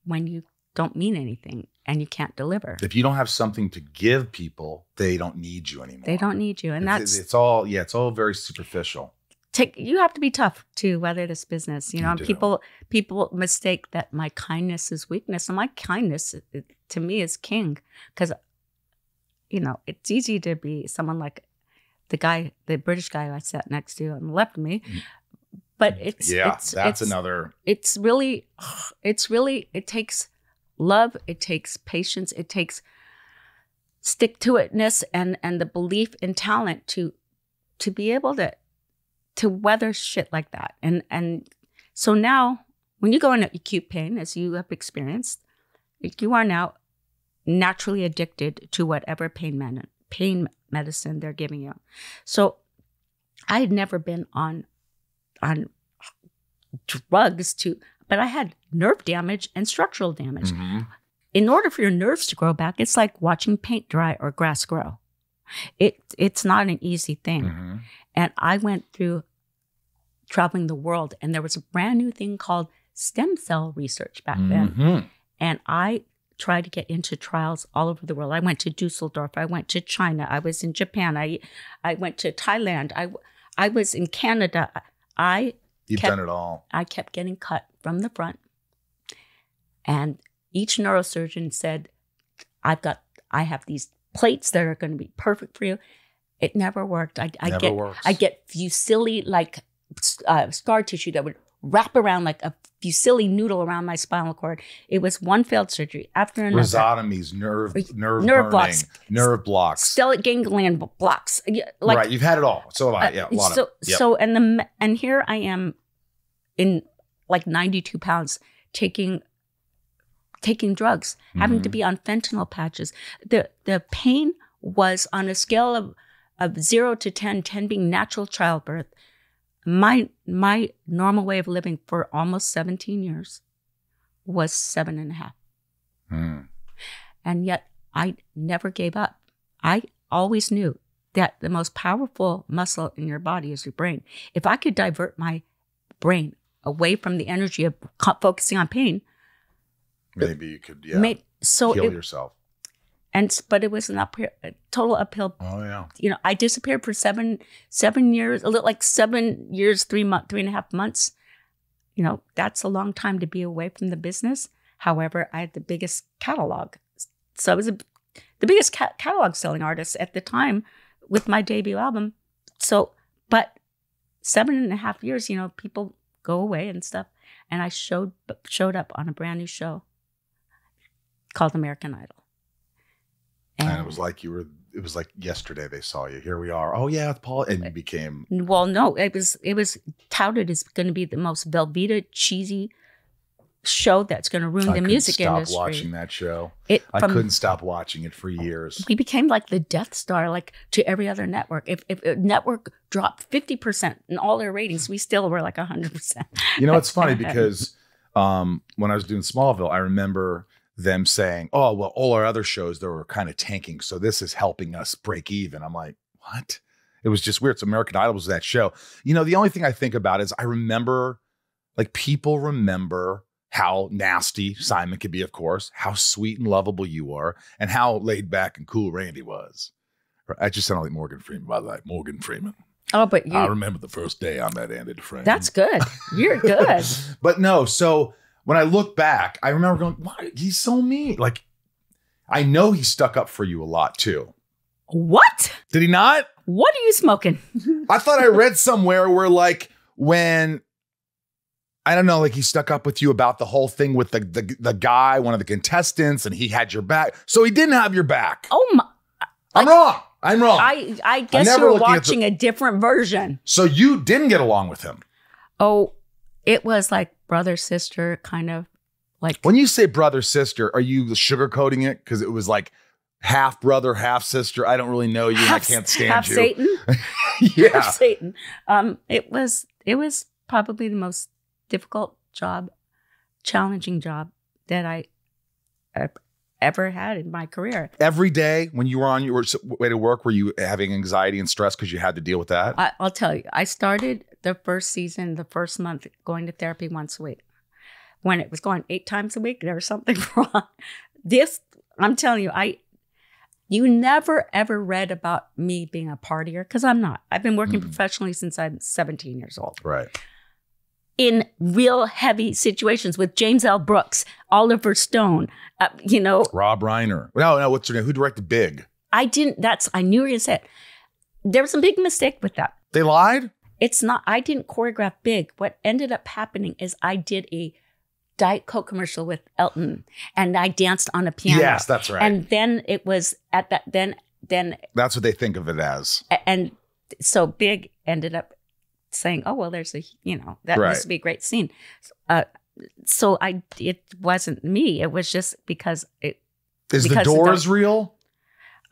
when you don't mean anything and you can't deliver. If you don't have something to give people, they don't need you anymore. They don't need you, and it's all very superficial. You have to be tough to weather this business, you know. And people mistake that my kindness is weakness, and my kindness to me is king, because you know it's easy to be someone like the British guy who I sat next to and left me. But it's really it takes love, it takes patience, it takes stick-to-itness and the belief in talent to be able to weather shit like that. And so now when you go into acute pain, as you have experienced, you are now naturally addicted to whatever pain medicine they're giving you. So I had never been on drugs but I had nerve damage and structural damage. Mm-hmm. In order for your nerves to grow back, it's like watching paint dry or grass grow. It's not an easy thing. Mm-hmm. And I went through traveling the world, and there was a brand new thing called stem cell research back then. And I tried to get into trials all over the world. I went to Dusseldorf. I went to China. I was in Japan. I went to Thailand. I was in Canada. You've done it all. I kept getting cut from the front. And each neurosurgeon said, I have these plates that are going to be perfect for you. It never worked. I get fusilli scar tissue that would wrap around like a fusilli noodle around my spinal cord. It was one failed surgery after another. Rhizotomies, nerve blocks, nerve blocks, stellate ganglion blocks. Like, right, you've had it all. So have I. Yeah, a lot so, of it. Yep. So and here I am, in like 92 pounds, taking drugs, having to be on fentanyl patches. The pain was on a scale of 0 to 10, 10 being natural childbirth. My normal way of living for almost 17 years was 7.5. Mm. And yet I never gave up. I always knew that the most powerful muscle in your body is your brain. If I could divert my brain away from the energy of focusing on pain, maybe you could heal yourself. But it was a total uphill. Oh yeah. You know, I disappeared for seven years, a little like 7 years, 3 months, 3.5 months. You know, that's a long time to be away from the business. However, I had the biggest catalog, so I was the biggest catalog selling artist at the time with my debut album. So, but 7.5 years, you know, people go away and stuff, and I showed up on a brand new show called American Idol. And it was like it was like yesterday they saw you. Here we are. Oh yeah, it's Paula. And you became. Well, no, it was touted as going to be the most Velveeta cheesy show that's going to ruin the music industry. I couldn't stop watching that show. I couldn't stop watching it for years. We became like the Death Star, like to every other network. If a network dropped 50% in all their ratings, we still were like 100%. You know, it's funny because when I was doing Smallville, I remember them saying, oh, well, all our other shows, they were kind of tanking, so this is helping us break even. I'm like, what? It was just weird. So American Idol was that show. You know, the only thing I think about is I remember, like, people remember how nasty Simon could be, of course, how sweet and lovable you were, and how laid back and cool Randy was. I just sound like Morgan Freeman, by the way. Morgan Freeman. Oh, but you. I remember the first day I met Andy Dufresne. That's good. You're good. But no, so when I look back, I remember going, why? He's so mean. Like, I know he stuck up for you a lot too. What? Did he not? What are you smoking? I thought I read somewhere where, like, when, I don't know, like he stuck up with you about the whole thing with the guy, one of the contestants, and he had your back. So he didn't have your back. Oh my. I'm wrong. I'm wrong. I guess you're watching a different version. So you didn't get along with him. Oh, it was like brother, sister, kind of like. When you say brother, sister, are you sugarcoating it? Because it was like half brother, half sister. I don't really know you. Half, and I can't stand half you. Satan? Yeah. Half Satan. It was probably the most difficult job, challenging job that I ever had in my career. Every day when you were on your way to work, were you having anxiety and stress because you had to deal with that? I'll tell you, I started the first season, the first month, going to therapy once a week. When it was going 8 times a week, there was something wrong. This, I'm telling you, you never ever read about me being a partier, because I'm not. I've been working professionally since I'm 17 years old. Right. In real heavy situations with James L. Brooks, Oliver Stone, you know. Rob Reiner. No, what's her name? Who directed Big? I didn't, I knew you were going to say it. There was a big mistake with that. They lied? It's not, I didn't choreograph Big. What ended up happening is I did a Diet Coke commercial with Elton, and I danced on a piano. Yes, that's right. And then it was at that, then. That's what they think of it as. And so Big ended up saying, oh, well, there's a, you know, that used to be a great scene. So it wasn't me. It was just because it. Is because The Doors real?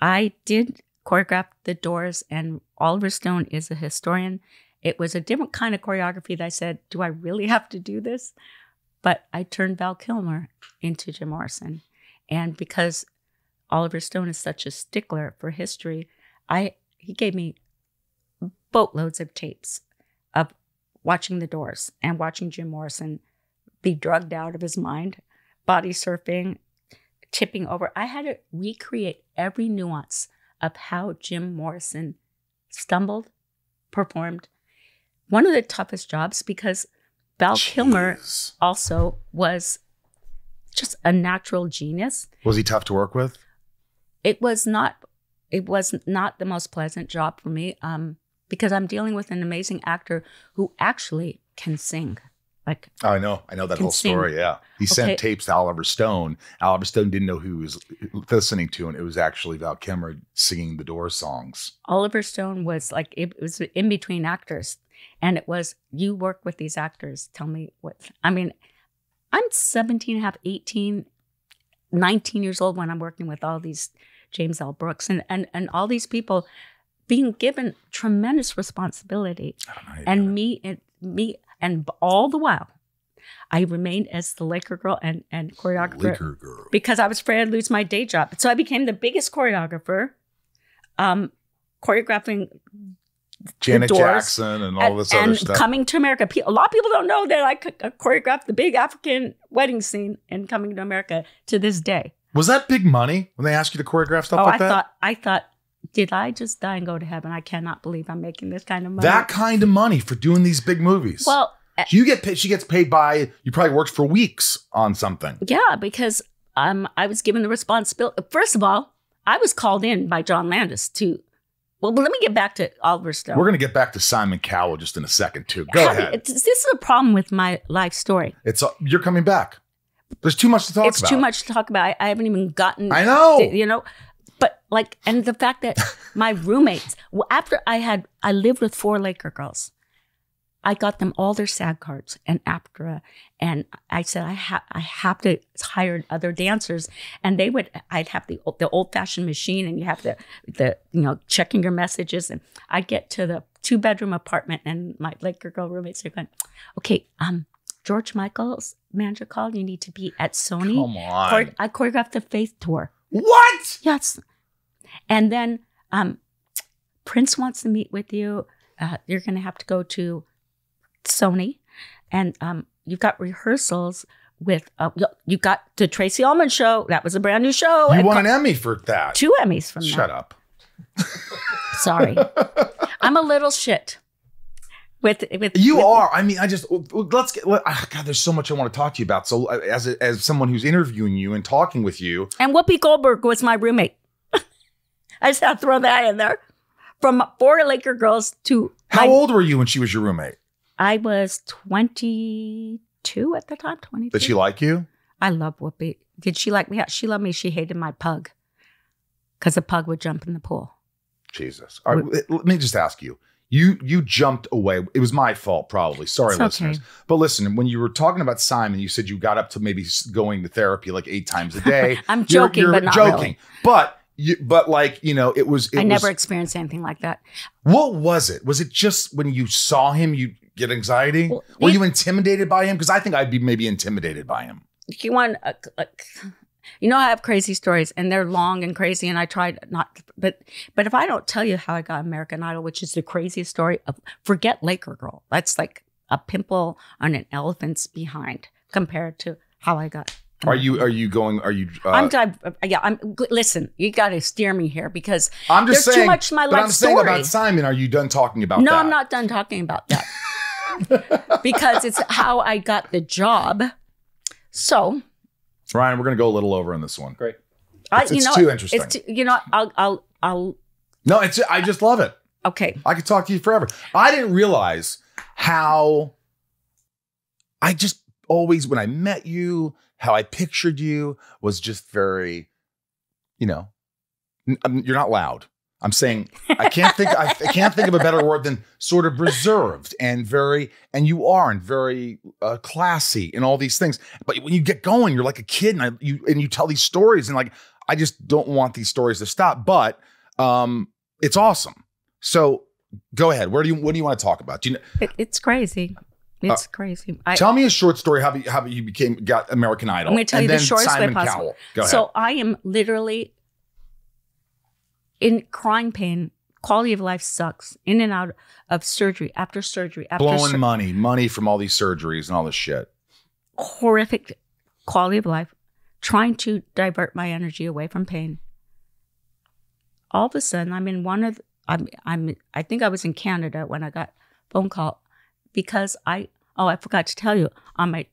I did choreograph The Doors, and Oliver Stone is a historian. It was a different kind of choreography that I said, do I really have to do this? But I turned Val Kilmer into Jim Morrison. And because Oliver Stone is such a stickler for history, he gave me boatloads of tapes of watching The Doors and watching Jim Morrison be drugged out of his mind, body surfing, tipping over. I had to recreate every nuance of how Jim Morrison stumbled, performed. One of the toughest jobs, because Val Kilmer also was just a natural genius. Was he tough to work with? It was not the most pleasant job for me. Because I'm dealing with an amazing actor who actually can sing. Like, oh, I know that whole story. Sing. Yeah, he sent tapes to Oliver Stone. Oliver Stone didn't know who he was listening to, and it was actually Val Kilmer singing The Doors songs. Oliver Stone was like, it was in between actors, and it was, you work with these actors. Tell me what I mean. I'm 17 and a half, 18, 19 years old when I'm working with all these James L. Brooks and all these people, being given tremendous responsibility. And me, and all the while, I remained as the Laker girl and choreographer. Laker girl. Because I was afraid I'd lose my day job. So I became the biggest choreographer, choreographing Janet Jackson and all this other stuff. And Coming to America. A lot of people don't know that I choreographed the big African wedding scene in Coming to America to this day. Was that big money when they asked you to choreograph stuff like that? I thought, did I just die and go to heaven? I cannot believe I'm making this kind of money. That kind of money for doing these big movies. Well, you get paid, she gets paid by, you probably worked for weeks on something. Yeah, because I was given the responsibility. First of all, I was called in by John Landis to, well, let me get back to Oliver Stone. We're going to get back to Simon Cowell just in a second, too. Go ahead. This is a problem with my life story. You're coming back. There's too much to talk about. It's too much to talk about. I haven't even gotten. I know. You know. But like, and the fact that my roommates, well, after I lived with 4 Laker girls, I got them all their SAG cards and APTRA, and I said I have to hire other dancers, and they would, I'd have the old fashioned machine, and you have the you know, checking your messages, and I'd get to the 2-bedroom apartment, and my Laker girl roommates are going, okay, George Michael's manager called. You need to be at Sony. Come on. I choreographed the Faith tour. What? Yes. And then Prince wants to meet with you. You're going to have to go to Sony. And you've got rehearsals with, you got the Tracy Ullman show. That was a brand new show. You won an Emmy for that. 2 Emmys from that. Shut up. Sorry. I'm a little shit. I mean, I just, let's get, God, there's so much I want to talk to you about. So as someone who's interviewing you and talking with you. And Whoopi Goldberg was my roommate. I just had to throw that in there. From four Laker girls to. How old were you when she was your roommate? I was 22 at the time, 23. Did she like you? I love Whoopi. Did she like me? She loved me. She hated my pug because the pug would jump in the pool. Jesus. All right, let me just ask you. You jumped away. It was my fault, probably. Sorry, it's listeners. Okay. But listen, when you were talking about Simon, you said you got up to maybe going to therapy like 8 times a day. I'm joking, you're but not joking. Really. But you, but like, you know, it was. I never experienced anything like that. What was it? Was it just when you saw him, you get anxiety? Well, were you intimidated by him? Because I think I'd be maybe intimidated by him. You want, you know, I have crazy stories and they're long and crazy, and I tried not, but if I don't tell you how I got American Idol, which is the craziest story of, forget Laker Girl. That's like a pimple on an elephant's behind compared to how I got. Are you going? Listen, you got to steer me here because I'm just saying, too much my life story. But I'm saying about Simon, are you done talking about that? No, I'm not done talking about that because it's how I got the job. So, Ryan, we're going to go a little over on this one. Great. It's too interesting. It's too, you know, No, it's. I just love it. Okay. I could talk to you forever. I didn't realize how I just always, when I met you, how I pictured you was just very, you know, you're not loud. I'm saying I can't think. I can't think of a better word than sort of reserved and very. And you are, and very classy and all these things. But when you get going, you're like a kid, and you tell these stories, and like I just don't want these stories to stop. But it's awesome. So go ahead. What do you want to talk about? Do you know? It's crazy. It's crazy. Tell me a short story how you got American Idol. I'm going to tell you the shortest way possible. Go ahead. So I am literally in crying pain. Quality of life sucks. In and out of surgery after surgery after surgery. Blowing money from all these surgeries and all this shit. Horrific quality of life. Trying to divert my energy away from pain. All of a sudden, I'm in one of the, I think I was in Canada when I got a phone call. Because I forgot to tell you, on my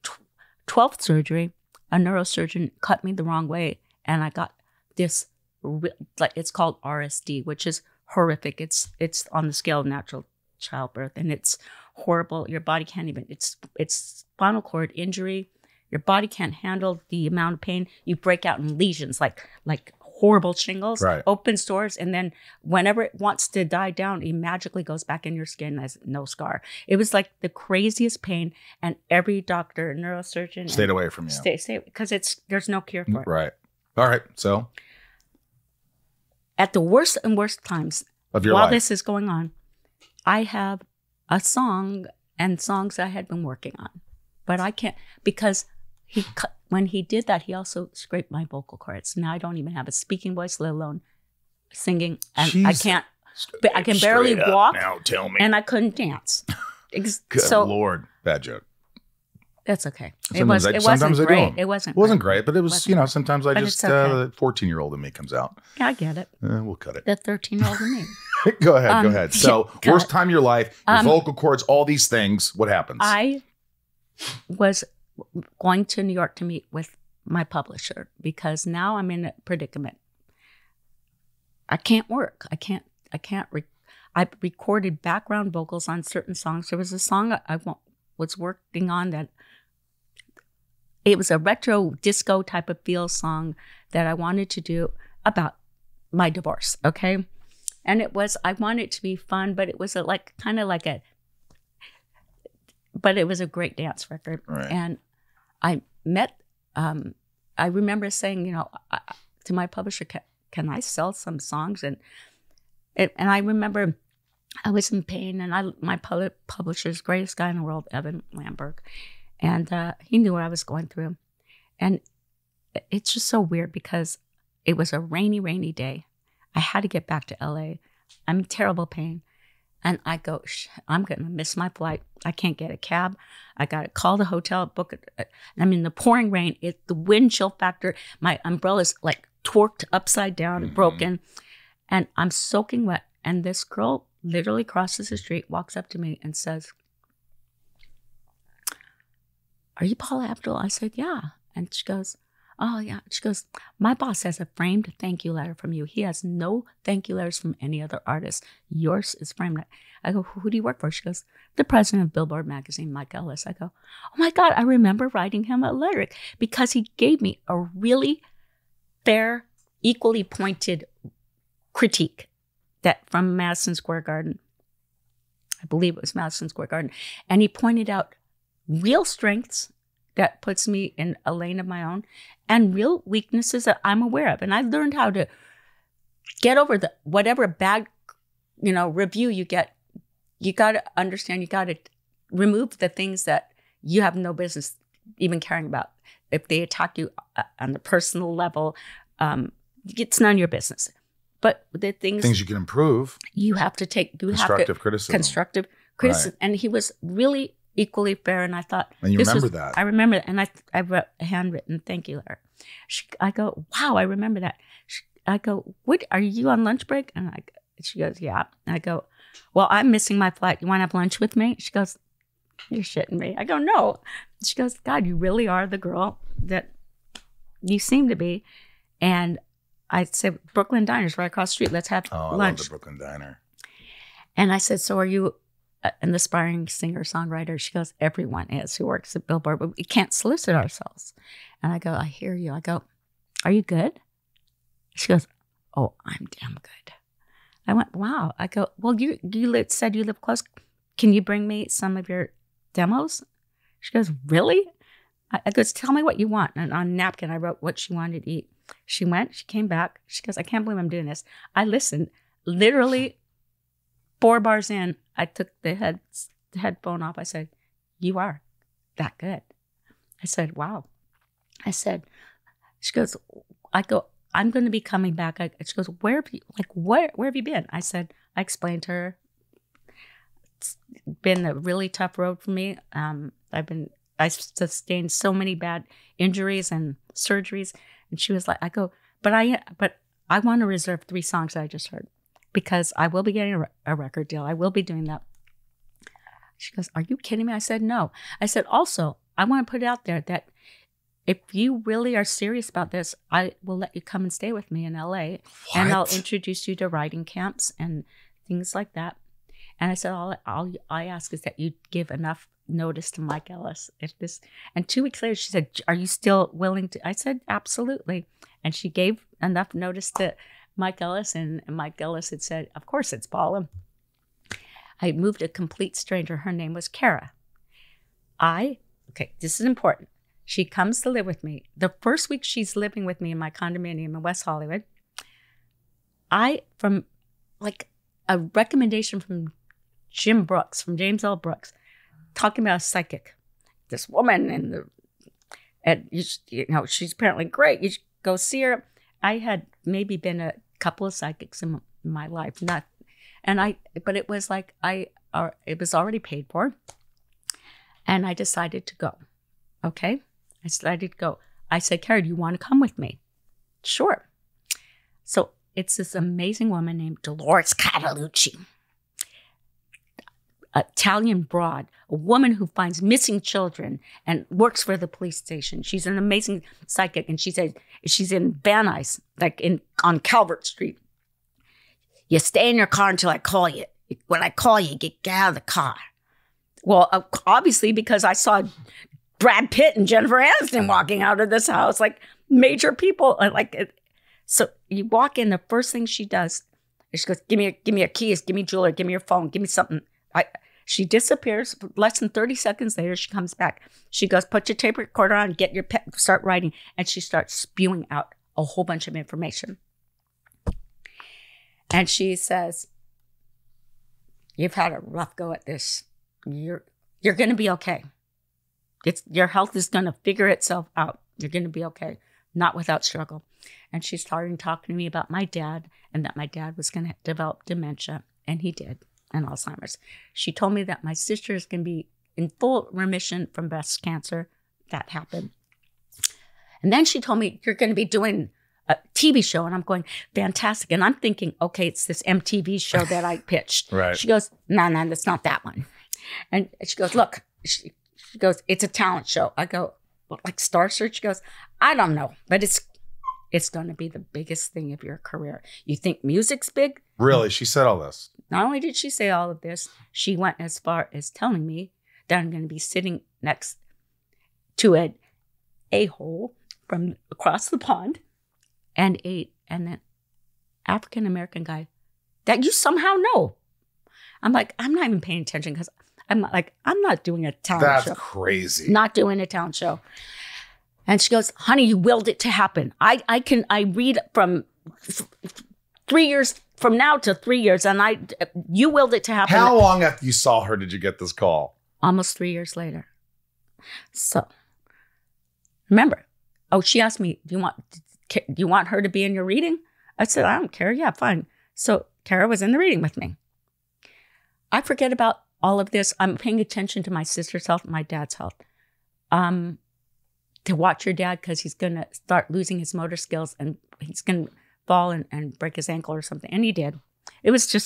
12th surgery, a neurosurgeon cut me the wrong way. And I got this, like it's called RSD, which is horrific. It's on the scale of natural childbirth and it's horrible. Your body can't even, it's spinal cord injury. Your body can't handle the amount of pain. You break out in lesions, like horrible shingles, right. Open sores, and then whenever it wants to die down, it magically goes back in your skin as no scar. It was like the craziest pain, and every doctor, neurosurgeon stayed away from you. Stay, because there's no cure for it. Right. All right. So, at the worst and worst times of your life, while this is going on, I have a song and songs I had been working on, but I can't because he cut. When he did that, he also scraped my vocal cords. Now I don't even have a speaking voice, let alone singing. And Jeez. I can't, I can barely walk. Now tell me. And I couldn't dance. Good Lord, bad joke. That's okay. Sometimes it wasn't great, but it was, you know, sometimes I just, okay. The 14-year-old in me comes out. Yeah, I get it. We'll cut it. The 13-year-old in me. Go ahead, go ahead. So worst time of your life, your vocal cords, all these things, what happens? I was going to New York to meet with my publisher because now I'm in a predicament. I can't work. I recorded background vocals on certain songs. There was a song I was working on that it was a retro disco type of feel song that I wanted to do about my divorce. Okay. And it was, I wanted it to be fun, but it was a, like, kind of like a, but it was a great dance record. Right. And I met, I remember saying, you know, to my publisher, can I sell some songs? And I remember I was in pain, and my publisher's greatest guy in the world, Evan Lamberg, and he knew what I was going through. And it's just so weird because it was a rainy, rainy day. I had to get back to LA. I'm in terrible pain. And I go, I'm going to miss my flight. I can't get a cab. I got to call the hotel, book it. I mean, the pouring rain, the wind chill factor, my umbrella's like torqued upside down, mm-hmm. broken. And I'm soaking wet. And this girl literally crosses the street, walks up to me and says, "Are you Paula Abdul?" I said, "Yeah." And she goes, "Oh, yeah." She goes, "My boss has a framed thank you letter from you. He has no thank you letters from any other artist. Yours is framed." I go, "Who do you work for?" She goes, "The president of Billboard magazine, Mike Ellis." I go, "Oh, my God, I remember writing him a letter because he gave me a really fair, equally pointed critique that from Madison Square Garden. I believe it was Madison Square Garden. And he pointed out real strengths that puts me in a lane of my own and real weaknesses that I'm aware of. And I learned how to get over the whatever bad, you know, review you get. You got to understand, you got to remove the things that you have no business even caring about. If they attack you on the personal level, it's none of your business. But the things you can improve, you have to take constructive criticism. Right. And he was really equally fair, and I thought, and you remember that. I remember that, and I wrote a handwritten thank you letter. I go, "Wow, I remember that." I go, "What, are you on lunch break?" And she goes, "Yeah." And I go, "Well, I'm missing my flight. You want to have lunch with me?" She goes, "You're shitting me." I go, "No." She goes, "God, you really are the girl that you seem to be." And I said, "Brooklyn Diner's right across the street. Let's have lunch." Oh, I love the Brooklyn Diner. And I said, "So are you an aspiring singer-songwriter?" She goes, "Everyone is who works at Billboard, but we can't solicit ourselves." And I go, "I hear you." I go, "Are you good?" She goes, "Oh, I'm damn good." I went, "Wow." I go, "Well, you said you live close. Can you bring me some of your demos?" She goes, "Really?" I goes, "Tell me what you want." And on a napkin, I wrote what she wanted to eat. She went, she came back. She goes, "I can't believe I'm doing this." I listened. Literally 4 bars in, I took the headphone off. I said, "You are that good." I said, "Wow." I said, she goes, I go, "I'm going to be coming back." She goes, "Where have you, where have you been?" I said, I explained to her, "It's been a really tough road for me. I sustained so many bad injuries and surgeries." And she was like, I go, but I want to reserve 3 songs that I just heard because I will be getting a record deal. I will be doing that. She goes, "Are you kidding me?" I said, "No." I said, "Also, I want to put it out there that if you really are serious about this, I will let you come and stay with me in LA. What? And I'll introduce you to writing camps and things like that." And I said, all I ask is that you give enough notice to Mike Ellis if this." And 2 weeks later, she said, "Are you still willing to?" I said, "Absolutely." And she gave enough notice to Mike Ellis, and Mike Ellis had said, "Of course, it's Paula." I moved a complete stranger. Her name was Kara. Okay, this is important. She comes to live with me. The first week she's living with me in my condominium in West Hollywood, from like a recommendation from Jim Brooks, from James L. Brooks, talking about a psychic, this woman, and you know, she's apparently great. You should go see her. I had maybe been a couple of psychics in my life, but it was like it was already paid for, and I decided to go. Okay, I decided to go. I said, "Kara, do you want to come with me?" "Sure." So it's this amazing woman named Dolores Catalucci, Italian broad, a woman who finds missing children and works for the police station. She's an amazing psychic, and she said she's in Van Nuys, like on Calvert Street. "You stay in your car until I call you. When I call you, get out of the car." Well, obviously, because I saw Brad Pitt and Jennifer Aniston walking out of this house, like major people. So you walk in. The first thing she does is she goes, give me your keys. Give me jewelry. Give me your phone. Give me something." She disappears. Less than 30 seconds later, she comes back. She goes, "Put your tape recorder on, get your pen, start writing." And she starts spewing out a whole bunch of information. And she says, "You've had a rough go at this. You're going to be okay. Your health is going to figure itself out. You're going to be okay. Not without struggle." And she started talking to me about my dad and that my dad was going to develop dementia. And he did. And Alzheimer's. She told me that my sister is going to be in full remission from breast cancer. That happened. And then she told me, "You're going to be doing a TV show. And I'm going, fantastic. And I'm thinking, okay, it's this MTV show that I pitched. Right. She goes, no, that's not that one. And she goes, look, she goes, it's a talent show. I go, what, like Star Search? She goes, I don't know, but it's going to be the biggest thing of your career. You think music's big? Really? She said all this? Not only did she say all of this, she went as far as telling me that I'm going to be sitting next to an a-hole from across the pond and an African-American guy that you somehow know. I'm like, I'm not even paying attention because I'm not doing a talent show. That's crazy. Not doing a talent show. And she goes, honey, you willed it to happen. I read from 3 years from now to 3 years, and you willed it to happen. How long after you saw her did you get this call? Almost 3 years later. So remember, she asked me, do you want her to be in your reading? I said, I don't care. Yeah, fine. So Kara was in the reading with me. I forget about all of this. I'm paying attention to my sister's health and my dad's health. To watch your dad because he's going to start losing his motor skills and he's going to fall and break his ankle or something. And he did. It was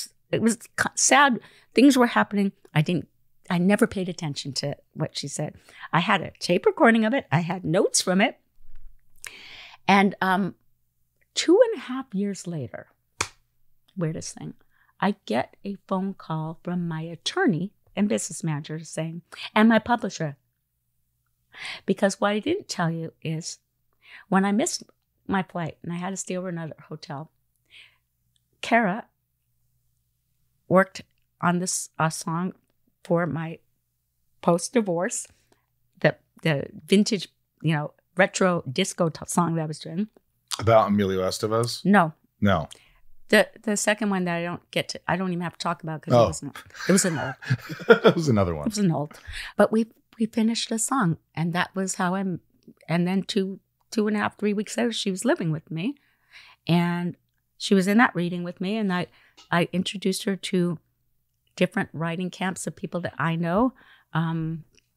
sad. Things were happening. I never paid attention to what she said. I had a tape recording of it. I had notes from it. And 2.5 years later, weirdest thing, I get a phone call from my attorney and business manager saying, and my publisher, because what I didn't tell you is when I missed my flight and I had to stay over another hotel, Kara worked on this song for my post-divorce, the vintage, you know, retro disco song that I was doing. About Emilio Estevez? No. No. The second one that I don't even have to talk about because it was an old. But we finished a song, and that was how and then two and a half, 3 weeks later, she was living with me, and she was in that reading with me, and I introduced her to different writing camps of people that I know.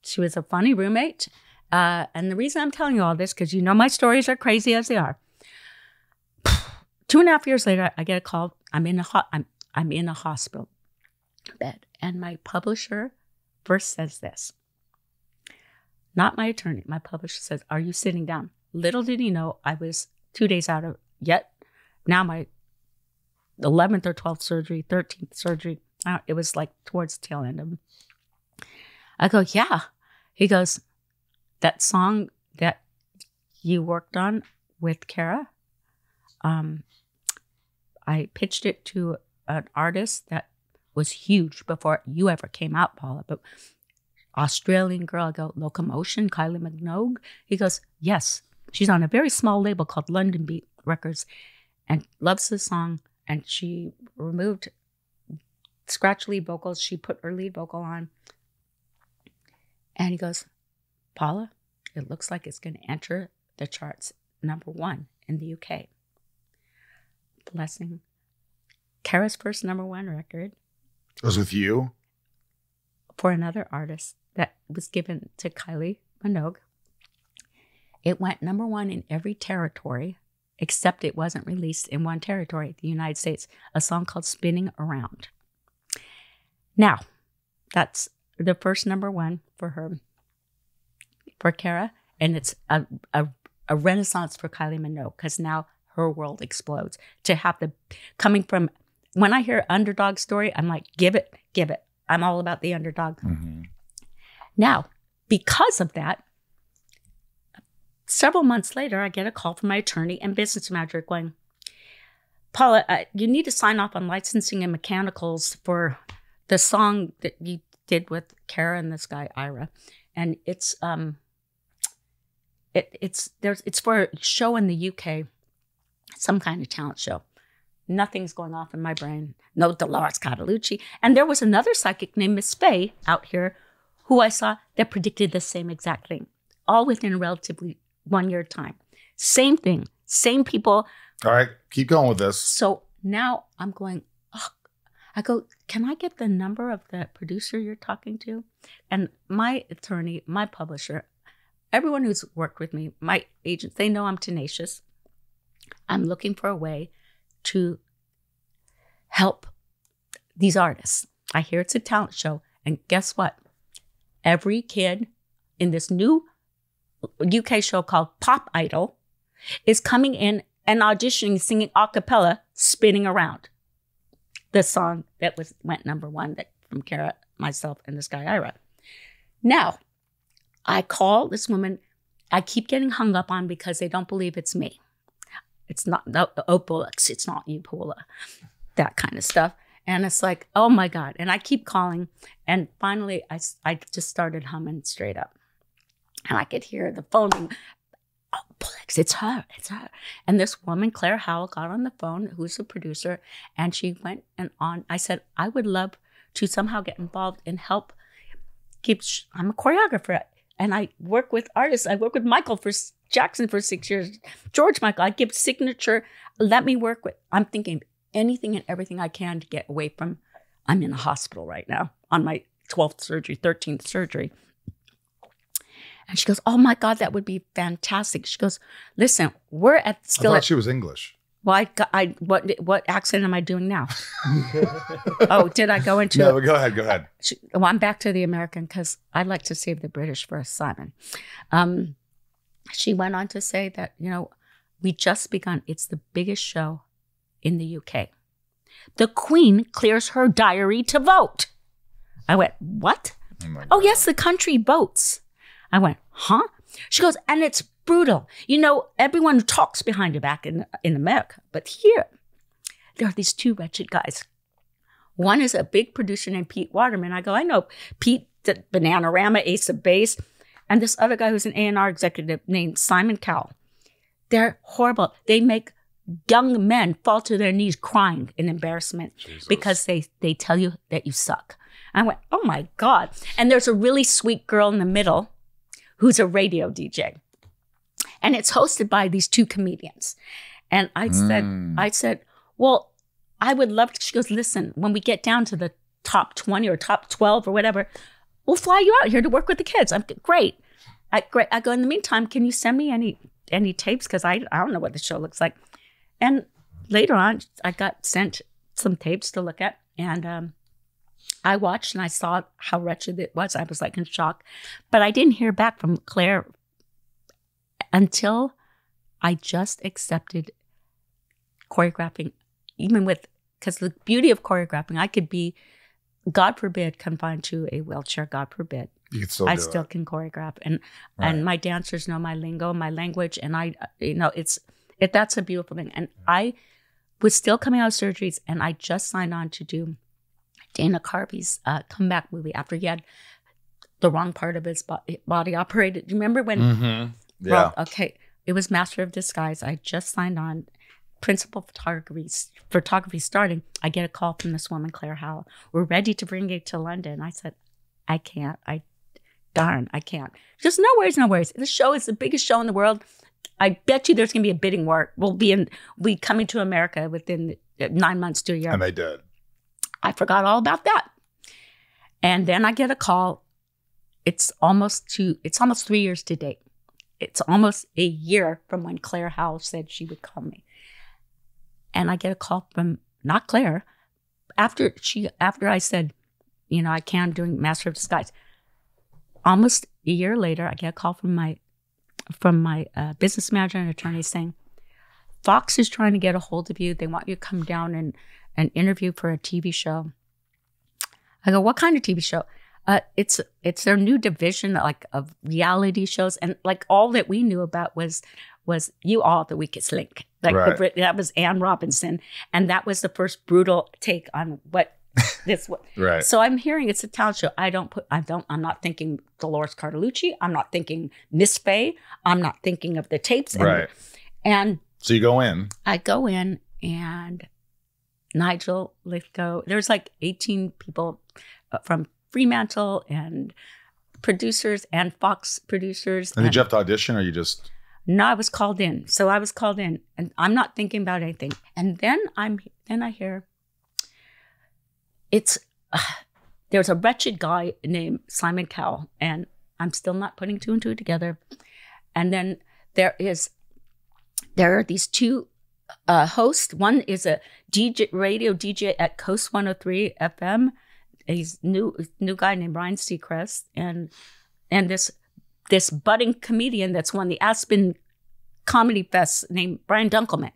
She was a funny roommate, and the reason I'm telling you all this, because you know my stories are crazy as they are. 2.5 years later, I get a call. I'm in a hospital bed, and my publisher first says this. Not my attorney. My publisher says, are you sitting down? Little did he know I was 2 days out of yet. Now my 11th or 12th surgery, 13th surgery. It was like towards the tail end of him. I go, yeah. He goes, that song that you worked on with Kara, I pitched it to an artist that was huge before you ever came out, Paula, but Australian girl. I go, Locomotion, Kylie Minogue. He goes, yes. She's on a very small label called London Beat Records and loves the song. And she removed scratch lead vocals. She put her lead vocal on. And he goes, Paula, it looks like it's going to enter the charts #1 in the UK. Blessing. Kara's first #1 record. It was with you? For another artist that was given to Kylie Minogue. It went #1 in every territory, except it wasn't released in one territory, the United States, a song called Spinning Around. Now, that's the first #1 for her, for Kara, and it's a renaissance for Kylie Minogue, because now her world explodes. To have the, coming from, when I hear underdog story, I'm like, give it. I'm all about the underdog. Mm-hmm. Now, because of that, several months later, I get a call from my attorney and business manager going, Paula, you need to sign off on licensing and mechanicals for the song that you did with Kara and this guy, Ira. And it's for a show in the UK, some kind of talent show. Nothing's going off in my brain. No Dolores Catalucci. And there was another psychic named Miss Faye out here who I saw that predicted the same exact thing, all within relatively 1 year time. Same thing, same people. All right, keep going with this. So now I'm going, oh, I go, can I get the number of the producer you're talking to? And my attorney, my publisher, everyone who's worked with me, my agents, they know I'm tenacious. I'm looking for a way to help these artists. I hear it's a talent show, and guess what? Every kid in this new UK show called Pop Idol is coming in and auditioning, singing a cappella, spinning around. The song that went #1 that from Kara, myself, and this guy Ira. Now, I call this woman. I keep getting hung up on because they don't believe it's me. It's not Opalux. It's not you, Paula. That kind of stuff. And it's like, oh my God. And I keep calling. And finally, I just started humming Straight Up. And I could hear the phone ring. Opalux, it's her. It's her. And this woman, Claire Howell, got on the phone, who's the producer. And she went on. I said, I would love to somehow get involved and help. I'm a choreographer. And I work with artists. I work with Michael Jackson for 6 years. George Michael, I give signature. Let me work with. I'm thinking anything and everything I can to get away from. I'm in a hospital right now on my 12th surgery, 13th surgery. And she goes, oh my God, that would be fantastic. She goes, listen, we're at still. I thought she was English. Well, what accent am I doing now? Oh, did I go into it? No, go ahead, go ahead. Well, I'm back to the American because I like to save the British for a Simon. She went on to say that, you know, we just begun. It's the biggest show in the UK. The Queen clears her diary to vote. I went, what? Oh yes, the country votes. I went, huh? She goes, and it's brutal. You know, everyone talks behind your back in America, but here, there are these two wretched guys. One is a big producer named Pete Waterman. I go, I know Pete, the Bananarama, Ace of Base, and this other guy who's an A&R executive named Simon Cowell. They're horrible. They make young men fall to their knees crying in embarrassment. Jesus. Because they tell you that you suck. I went, oh my God. And there's a really sweet girl in the middle who's a radio DJ. And it's hosted by these two comedians. And I said, well, I would love to. She goes, listen, when we get down to the top 20 or top 12 or whatever, we'll fly you out here to work with the kids. I'm great. I go, in the meantime, can you send me any tapes? Because I don't know what the show looks like. And later on, I got sent some tapes to look at. And I watched and I saw how wretched it was. I was like in shock. But I didn't hear back from Claire until I just accepted choreographing, even with, because the beauty of choreographing, I could be, God forbid, confined to a wheelchair, God forbid. You could still do it. I still can choreograph. And my dancers know my lingo, my language, and I, you know, that's a beautiful thing. And I was still coming out of surgeries, and I just signed on to do Dana Carvey's comeback movie after he had the wrong part of his body operated. Do you remember when? Mm-hmm. Yeah. Well, okay. It was Master of Disguise. I just signed on. Principal photography starting. I get a call from this woman, Claire Howell. We're ready to bring it to London. I said, I can't. I can't. Just no worries, no worries. This show is the biggest show in the world. I bet you there's going to be a bidding war. We'll be coming to America within 9 months to a year. And they did. I forgot all about that. And then I get a call. It's almost 3 years to date. It's almost a year from when Claire Howell said she would call me. And I get a call from, not Claire, after I said, you know, I can't, I'm doing Master of Disguise. Almost a year later, I get a call from my business manager and attorney saying, Fox is trying to get a hold of you. They want you to come down and interview for a TV show. I go, what kind of TV show? It's their new division like of reality shows, and like all that we knew about was You All the Weakest Link. Like right. That was Ann Robinson, and that was the first brutal take on what this was. Right. So I'm hearing it's a talent show. I'm not thinking Dolores Cartolucci. I'm not thinking Miss Faye. I'm not thinking of the tapes. Right. And so you go in. I go in, and Nigel Lithgow. There's like 18 people from Fremantle and producers and Fox producers. And did you have to audition or you just? No, I was called in. So I was called in and I'm not thinking about anything. And then I hear it's, there's a wretched guy named Simon Cowell, and I'm still not putting two and two together. And then there are these two host. One is a DJ, radio DJ at Coast 103 FM. He's new guy named Ryan Seacrest, and this budding comedian that's won the Aspen Comedy Fest named Brian Dunkelman.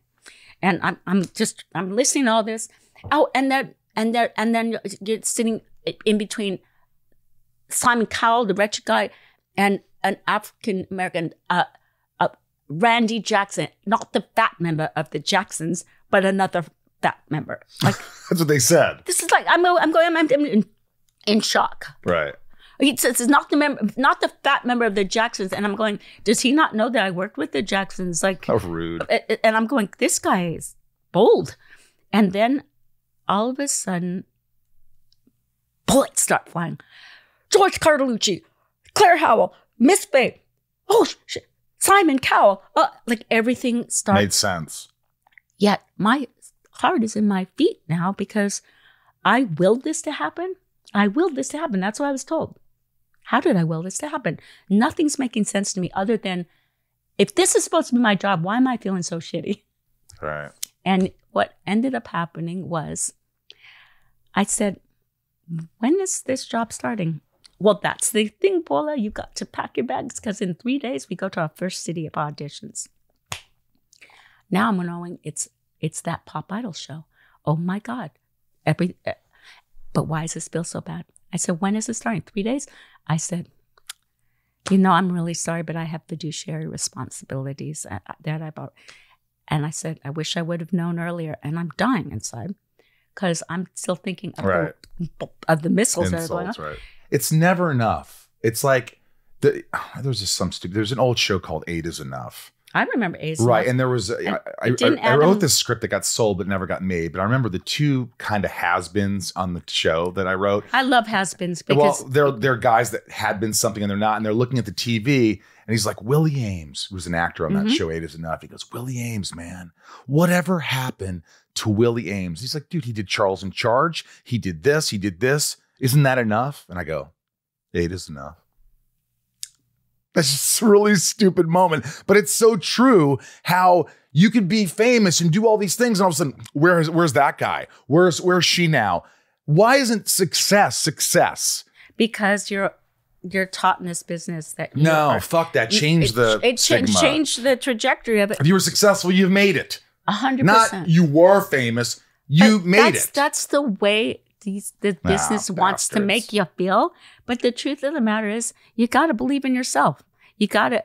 And I'm listening to all this. Oh, and then you're sitting in between Simon Cowell, the wretched guy, and an African American, Randy Jackson, not the fat member of the Jacksons, but another fat member. Like that's what they said. This is like I'm in shock. Right. He says it's not the fat member of the Jacksons, and I'm going, does he not know that I worked with the Jacksons? Like how rude. And I'm going, this guy is bold. And then all of a sudden, bullets start flying. George Cartolucci, Claire Howell, Miss Faye, oh shit, Simon Cowell, like everything starts. Made sense. Yet my heart is in my feet now because I willed this to happen. I willed this to happen. That's what I was told. How did I will this to happen? Nothing's making sense to me other than if this is supposed to be my job, why am I feeling so shitty? Right. And what ended up happening was I said, when is this job starting? Well, that's the thing, Paula. You got to pack your bags because in 3 days we go to our first city of auditions. Now I'm knowing it's that Pop Idol show. Oh my God. But why does this feel so bad? I said, when is it starting? 3 days? I said, you know, I'm really sorry, but I have fiduciary responsibilities that I bought. And I said, I wish I would have known earlier. And I'm dying inside because I'm still thinking of, right. of the missiles. Insults, that are going on. Right. It's never enough. It's like, there's an old show called Eight is Enough. I remember Ace. Right, and there was, I wrote this script that got sold but never got made, but I remember the two kind of has-beens on the show that I wrote. I love has-beens because- Well, they're guys that had been something and they're not, and they're looking at the TV, and he's like, Willie Ames, who's an actor on that show, Eight is Enough. He goes, Willie Ames, man, whatever happened to Willie Ames? He's like, dude, he did Charles in Charge. He did this, he did this. Isn't that enough? And I go, Eight is Enough. That's just a really stupid moment, but it's so true how you could be famous and do all these things, and all of a sudden, where's that guy? Where's she now? Why isn't success? Because you're taught in this business that you no, are, fuck that. Change it, the it stigma. Change the trajectory of it. If you were successful, you've made it. 100%. Not you were famous. You but made that's, it. That's the way. The business wants to make you feel, but the truth of the matter is, you gotta believe in yourself. You gotta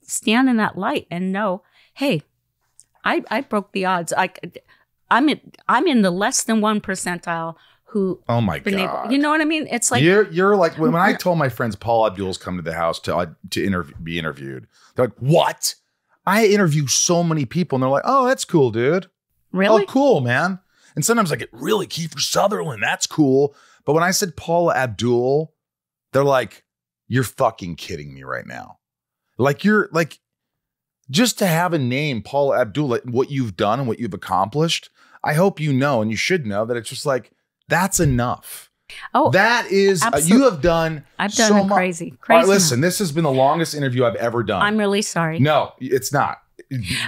stand in that light and know, hey, I broke the odds. I'm in the less than 1 percentile. Who? Oh my God! You know what I mean? It's like you're like when I told my friends Paula Abdul's come to the house to be interviewed. They're like, what? I interview so many people, and they're like, oh, that's cool, dude. Really? Oh, cool, man. And sometimes I get really Kiefer Sutherland. That's cool. But when I said Paula Abdul, they're like, you're fucking kidding me right now. Like you're like, just to have a name, Paula Abdul, like what you've done and what you've accomplished. I hope you know, and you should know that it's just like, that's enough. Oh, that is, you have done. I've done so crazy. All right, listen, this has been the longest interview I've ever done. I'm really sorry. No, it's not.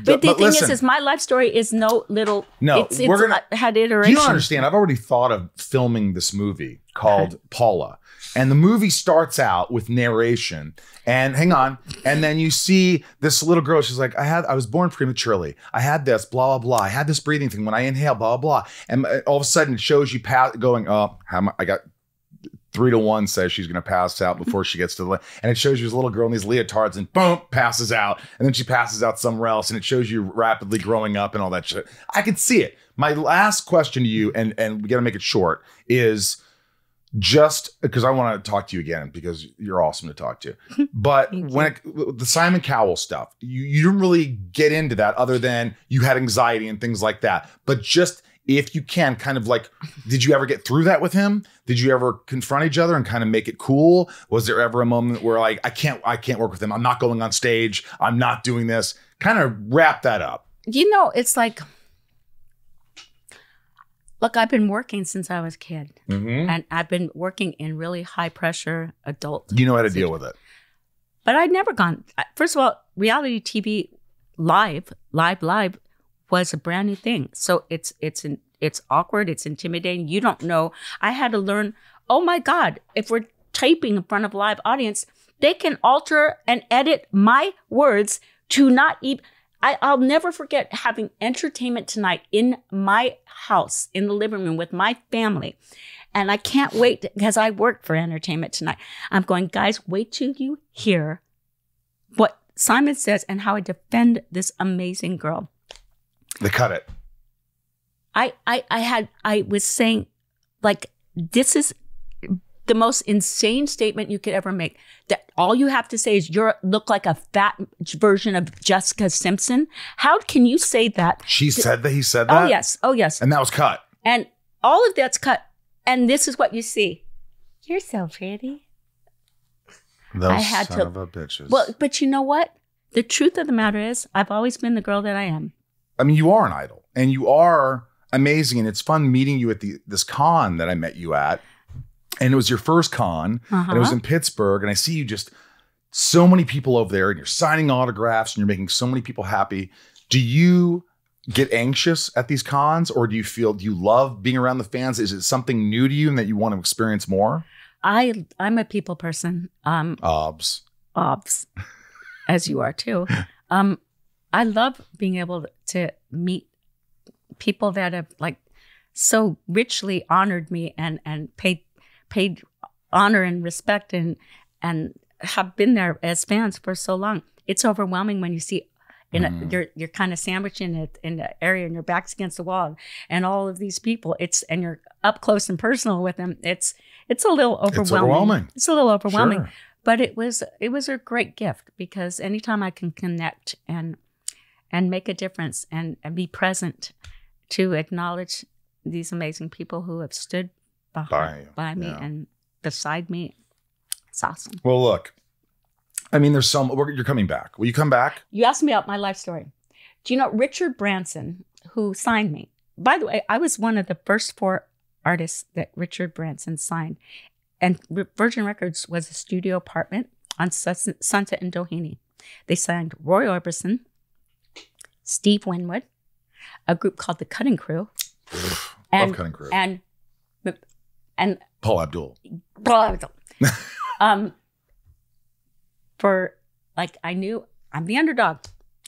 But the thing is my life story is no little. No, it's we're gonna had iterations. You don't understand. I've already thought of filming this movie called Paula, and the movie starts out with narration. And hang on, and then you see this little girl. She's like, I was born prematurely. I had this blah blah blah. I had this breathing thing when I inhale blah blah blah. And all of a sudden, it shows you pass going. Oh, I got 3-1 says she's gonna pass out before she gets to the land. And it shows you this little girl in these leotards and boom, passes out. And then she passes out somewhere else. And it shows you rapidly growing up and all that shit. I can see it. My last question to you, and we gotta make it short, is just because I wanna talk to you again because you're awesome to talk to. But when the Simon Cowell stuff, you didn't really get into that other than you had anxiety and things like that. But just if you can, kind of like, did you ever get through that with him? Did you ever confront each other and kind of make it cool? Was there ever a moment where like, I can't work with him. I'm not going on stage. I'm not doing this. Kind of wrap that up. You know, it's like, look, I've been working since I was a kid. And I've been working in really high pressure adult. You know how to deal with it. But I'd never gone. First of all, reality TV live was a brand new thing. So it's awkward. It's intimidating. You don't know. I had to learn, oh my God, if we're typing in front of a live audience, they can alter and edit my words to not even... I'll never forget having entertainment tonight in my house, in the living room with my family. And I can't wait because I work for entertainment tonight. I'm going, guys, wait till you hear what Simon says and how I defend this amazing girl. They cut it. I was saying, like, this is the most insane statement you could ever make. That all you have to say is you look like a fat version of Jessica Simpson. How can you say that? She said that he said that? Oh, yes. Oh, yes. And that was cut. And all of that's cut. And this is what you see. You're so pretty. Those son of a bitches. Well, but you know what? The truth of the matter is I've always been the girl that I am. I mean, you are an idol. And you are amazing. And it's fun meeting you at this con that I met you at. And it was your first con, and it was in Pittsburgh. And I see you just so many people over there, and you're signing autographs, and you're making so many people happy. Do you get anxious at these cons, or do you love being around the fans? Is it something new to you and that you want to experience more? I'm a people person. Obs, as you are too. I love being able to meet people that have like so richly honored me and paid honor and respect and have been there as fans for so long. It's overwhelming when you see you're kind of sandwiched in the area and your back's against the wall and all of these people. And you're up close and personal with them. It's a little overwhelming. It's overwhelming. It's a little overwhelming. Sure. But it was a great gift because anytime I can connect and make a difference and be present to acknowledge these amazing people who have stood by me and beside me. It's awesome. Well, look, I mean, there's some, you're coming back. Will you come back? You asked me about my life story. Do you know Richard Branson, who signed me? By the way, I was one of the first 4 artists that Richard Branson signed. And Virgin Records was a studio apartment on Sunset and Doheny. They signed Roy Orbison, Steve Winwood, a group called The Cutting Crew. Love Cutting Crew. And Paula Abdul. For like, I knew I'm the underdog.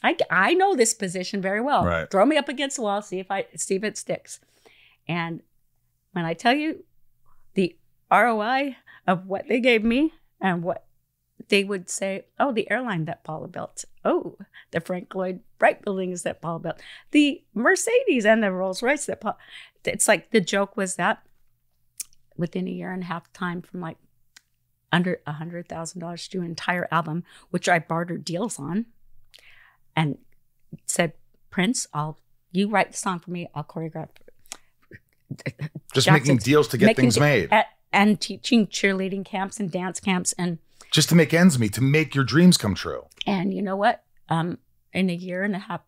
I know this position very well. Right. Throw me up against the wall, see if it sticks. And when I tell you the ROI of what they gave me and what they would say, oh, the airline that Paula built. Oh, the Frank Lloyd Wright buildings that Paula built. The Mercedes and the Rolls Royce that Paula. It's like the joke was that within a year and a half time from like under $100,000 to an entire album, which I bartered deals on, and said, Prince, you write the song for me, I'll choreograph it. Just Jacksons, making deals to get things made. And teaching cheerleading camps and dance camps. And just to make ends meet, to make your dreams come true. And you know what? In a year and a half,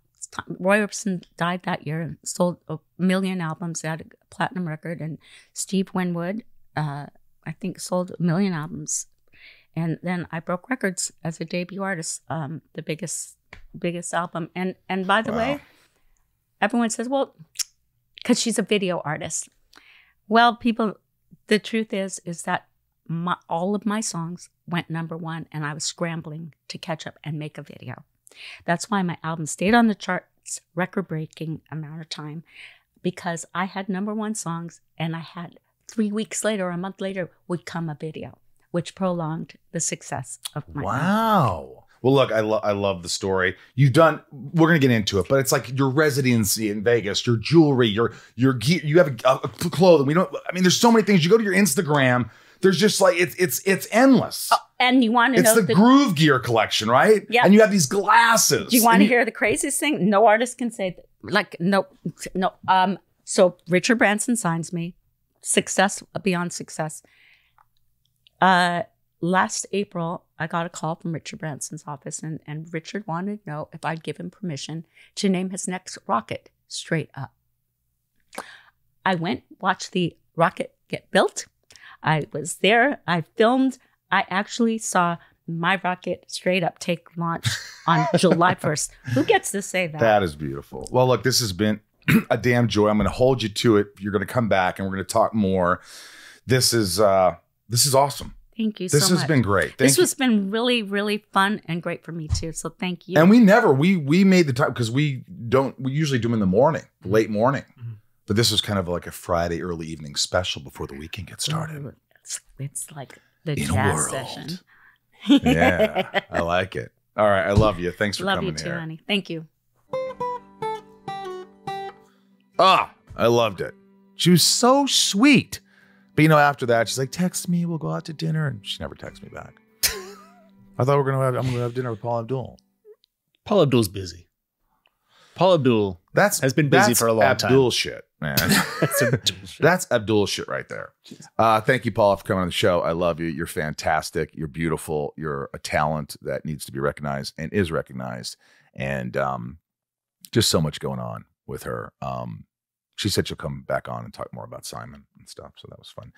Roy Orbison died that year and sold a million albums at a platinum record, and Steve Winwood I think sold a million albums, and then I broke records as a debut artist, the biggest album, and by the way, everyone says, well, because she's a video artist. Well, people, the truth is that all of my songs went #1, and I was scrambling to catch up and make a video. That's why my album stayed on the charts record-breaking amount of time, because I had #1 songs, and I had 3 weeks later or a month later would come a video, which prolonged the success of my album. Well, look, I love the story. You've done, we're going to get into it, but it's like your residency in Vegas, your jewelry, your gear, you have a clothing. I mean, there's so many things. You go to your Instagram, there's just like, it's endless. And you want to know the Groove Gear collection, right? Yeah. And you have these glasses. Do you want to hear the craziest thing? No artist can say that. Like, no. So Richard Branson signs me. Success beyond success. Last April, I got a call from Richard Branson's office, and Richard wanted to know if I'd give him permission to name his next rocket Straight Up. I went, watched the rocket get built. I was there. I filmed. I actually saw My rocket straight up take launch on July 1st. Who gets to say that? That is beautiful. Well, look, this has been a damn joy. I'm going to hold you to it. You're going to come back and we're going to talk more. This is awesome. Thank you so much. This has been great. This has been really, really fun and great for me too. So thank you. And we made the time because we usually do them in the morning, late morning. Mm-hmm. But this was kind of like a Friday, early evening special before the weekend gets started. It's like the jazz session. Yeah, I like it. All right. I love you. Thanks for coming here. Love you too, honey. Thank you. Ah, I loved it. She was so sweet. But, you know, after that, she's like, text me. We'll go out to dinner. And she never texts me back. I thought I'm going to have dinner with Paula Abdul. Paula Abdul's busy. Paula Abdul has been busy for a long time. That's Abdul shit, man. That's Abdul shit. That's Abdul shit right there. Thank you, Paula, for coming on the show. I love you. You're fantastic. You're beautiful. You're a talent that needs to be recognized and is recognized. And just so much going on with her. She said she'll come back on and talk more about Simon and stuff. So that was fun.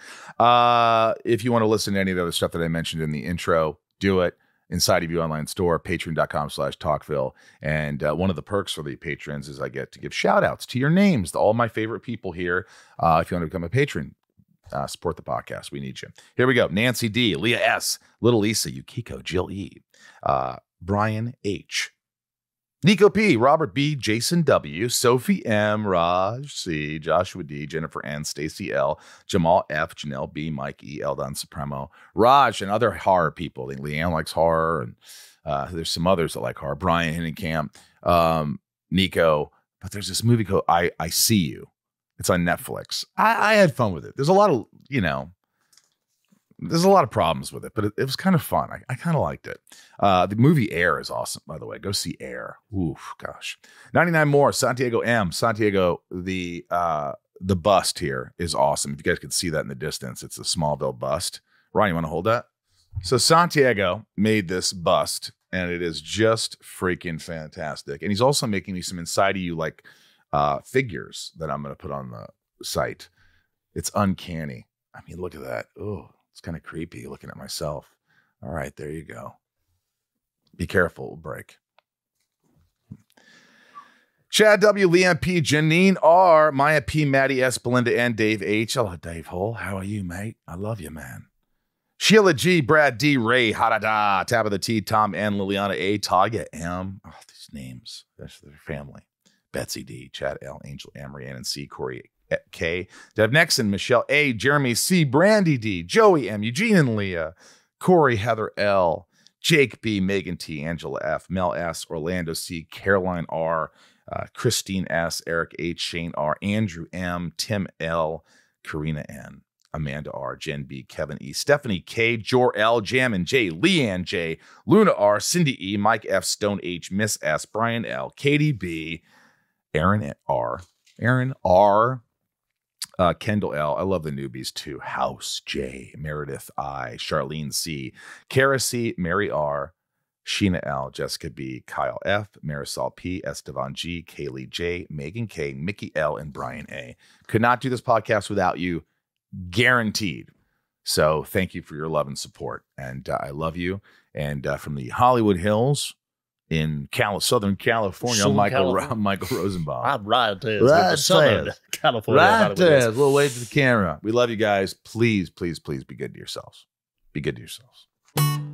If you want to listen to any of the other stuff that I mentioned in the intro, do it. Inside of You online store, patreon.com/talkville. And one of the perks for the patrons is I get to give shout outs to your names, to all my favorite people here. If you want to become a patron, support the podcast. We need you. Here we go. Nancy D, Leah S, Little Lisa, Yukiko, Jill E, Brian H, Nico P, Robert B, Jason W, Sophie M, Raj C, Joshua D, Jennifer N, Stacy L, Jamal F, Janelle B, Mike E, Eldon Supremo, Raj, and other horror people. Leanne likes horror, and there's some others that like horror. Brian Hennenkamp, Nico. But there's this movie called I See You. It's on Netflix. I had fun with it. There's a lot of, you know, there's a lot of problems with it, but it was kind of fun. I kind of liked it. The movie Air is awesome, by the way. Go see Air. Oof, gosh. 99 more. Santiago M. Santiago, the bust here is awesome. If you guys could see that in the distance, it's a Smallville bust. Ron, you want to hold that? So Santiago made this bust, and it is just freaking fantastic. And he's also making me some Inside of You like figures that I'm going to put on the site. It's uncanny. I mean, look at that. Oh. It's kind of creepy looking at myself. All right, there you go. Be careful, it'll break. Chad W, Liam P, Janine R, Maya P, Maddie S, Belinda N, Dave H. Hello, Dave Hull. How are you, mate? I love you, man. Sheila G, Brad D, Ray, Hadada, Tabitha T, Tom N, Liliana A, Talia M. Oh, these names. That's their family. Betsy D, Chad L, Angel M, Rhiannon C, Corey K, Dev Nexon, Michelle A, Jeremy C, Brandy D, Joey M, Eugene and Leah, Corey, Heather L, Jake B, Megan T, Angela F, Mel S, Orlando C, Caroline R, Christine S, Eric H, Shane R, Andrew M, Tim L, Karina N, Amanda R, Jen B, Kevin E, Stephanie K, Jor L, Jammin J, Leanne J, Luna R, Cindy E, Mike F, Stone H, Miss S, Brian L, Katie B, Aaron R, Kendall L. I love the newbies too. House J, Meredith I, Charlene C, Kara C, Mary R, Sheena L, Jessica B, Kyle F, Marisol P, Estevan G, Kaylee J, Megan K, Mickey L, and Brian A. Could not do this podcast without you, guaranteed. So thank you for your love and support. And I love you. And from the Hollywood Hills in Southern California, Michael Rosenbaum. I'm right there. Southern California. Right there. A little wave to the camera. We love you guys. Please, please, please be good to yourselves. Be good to yourselves.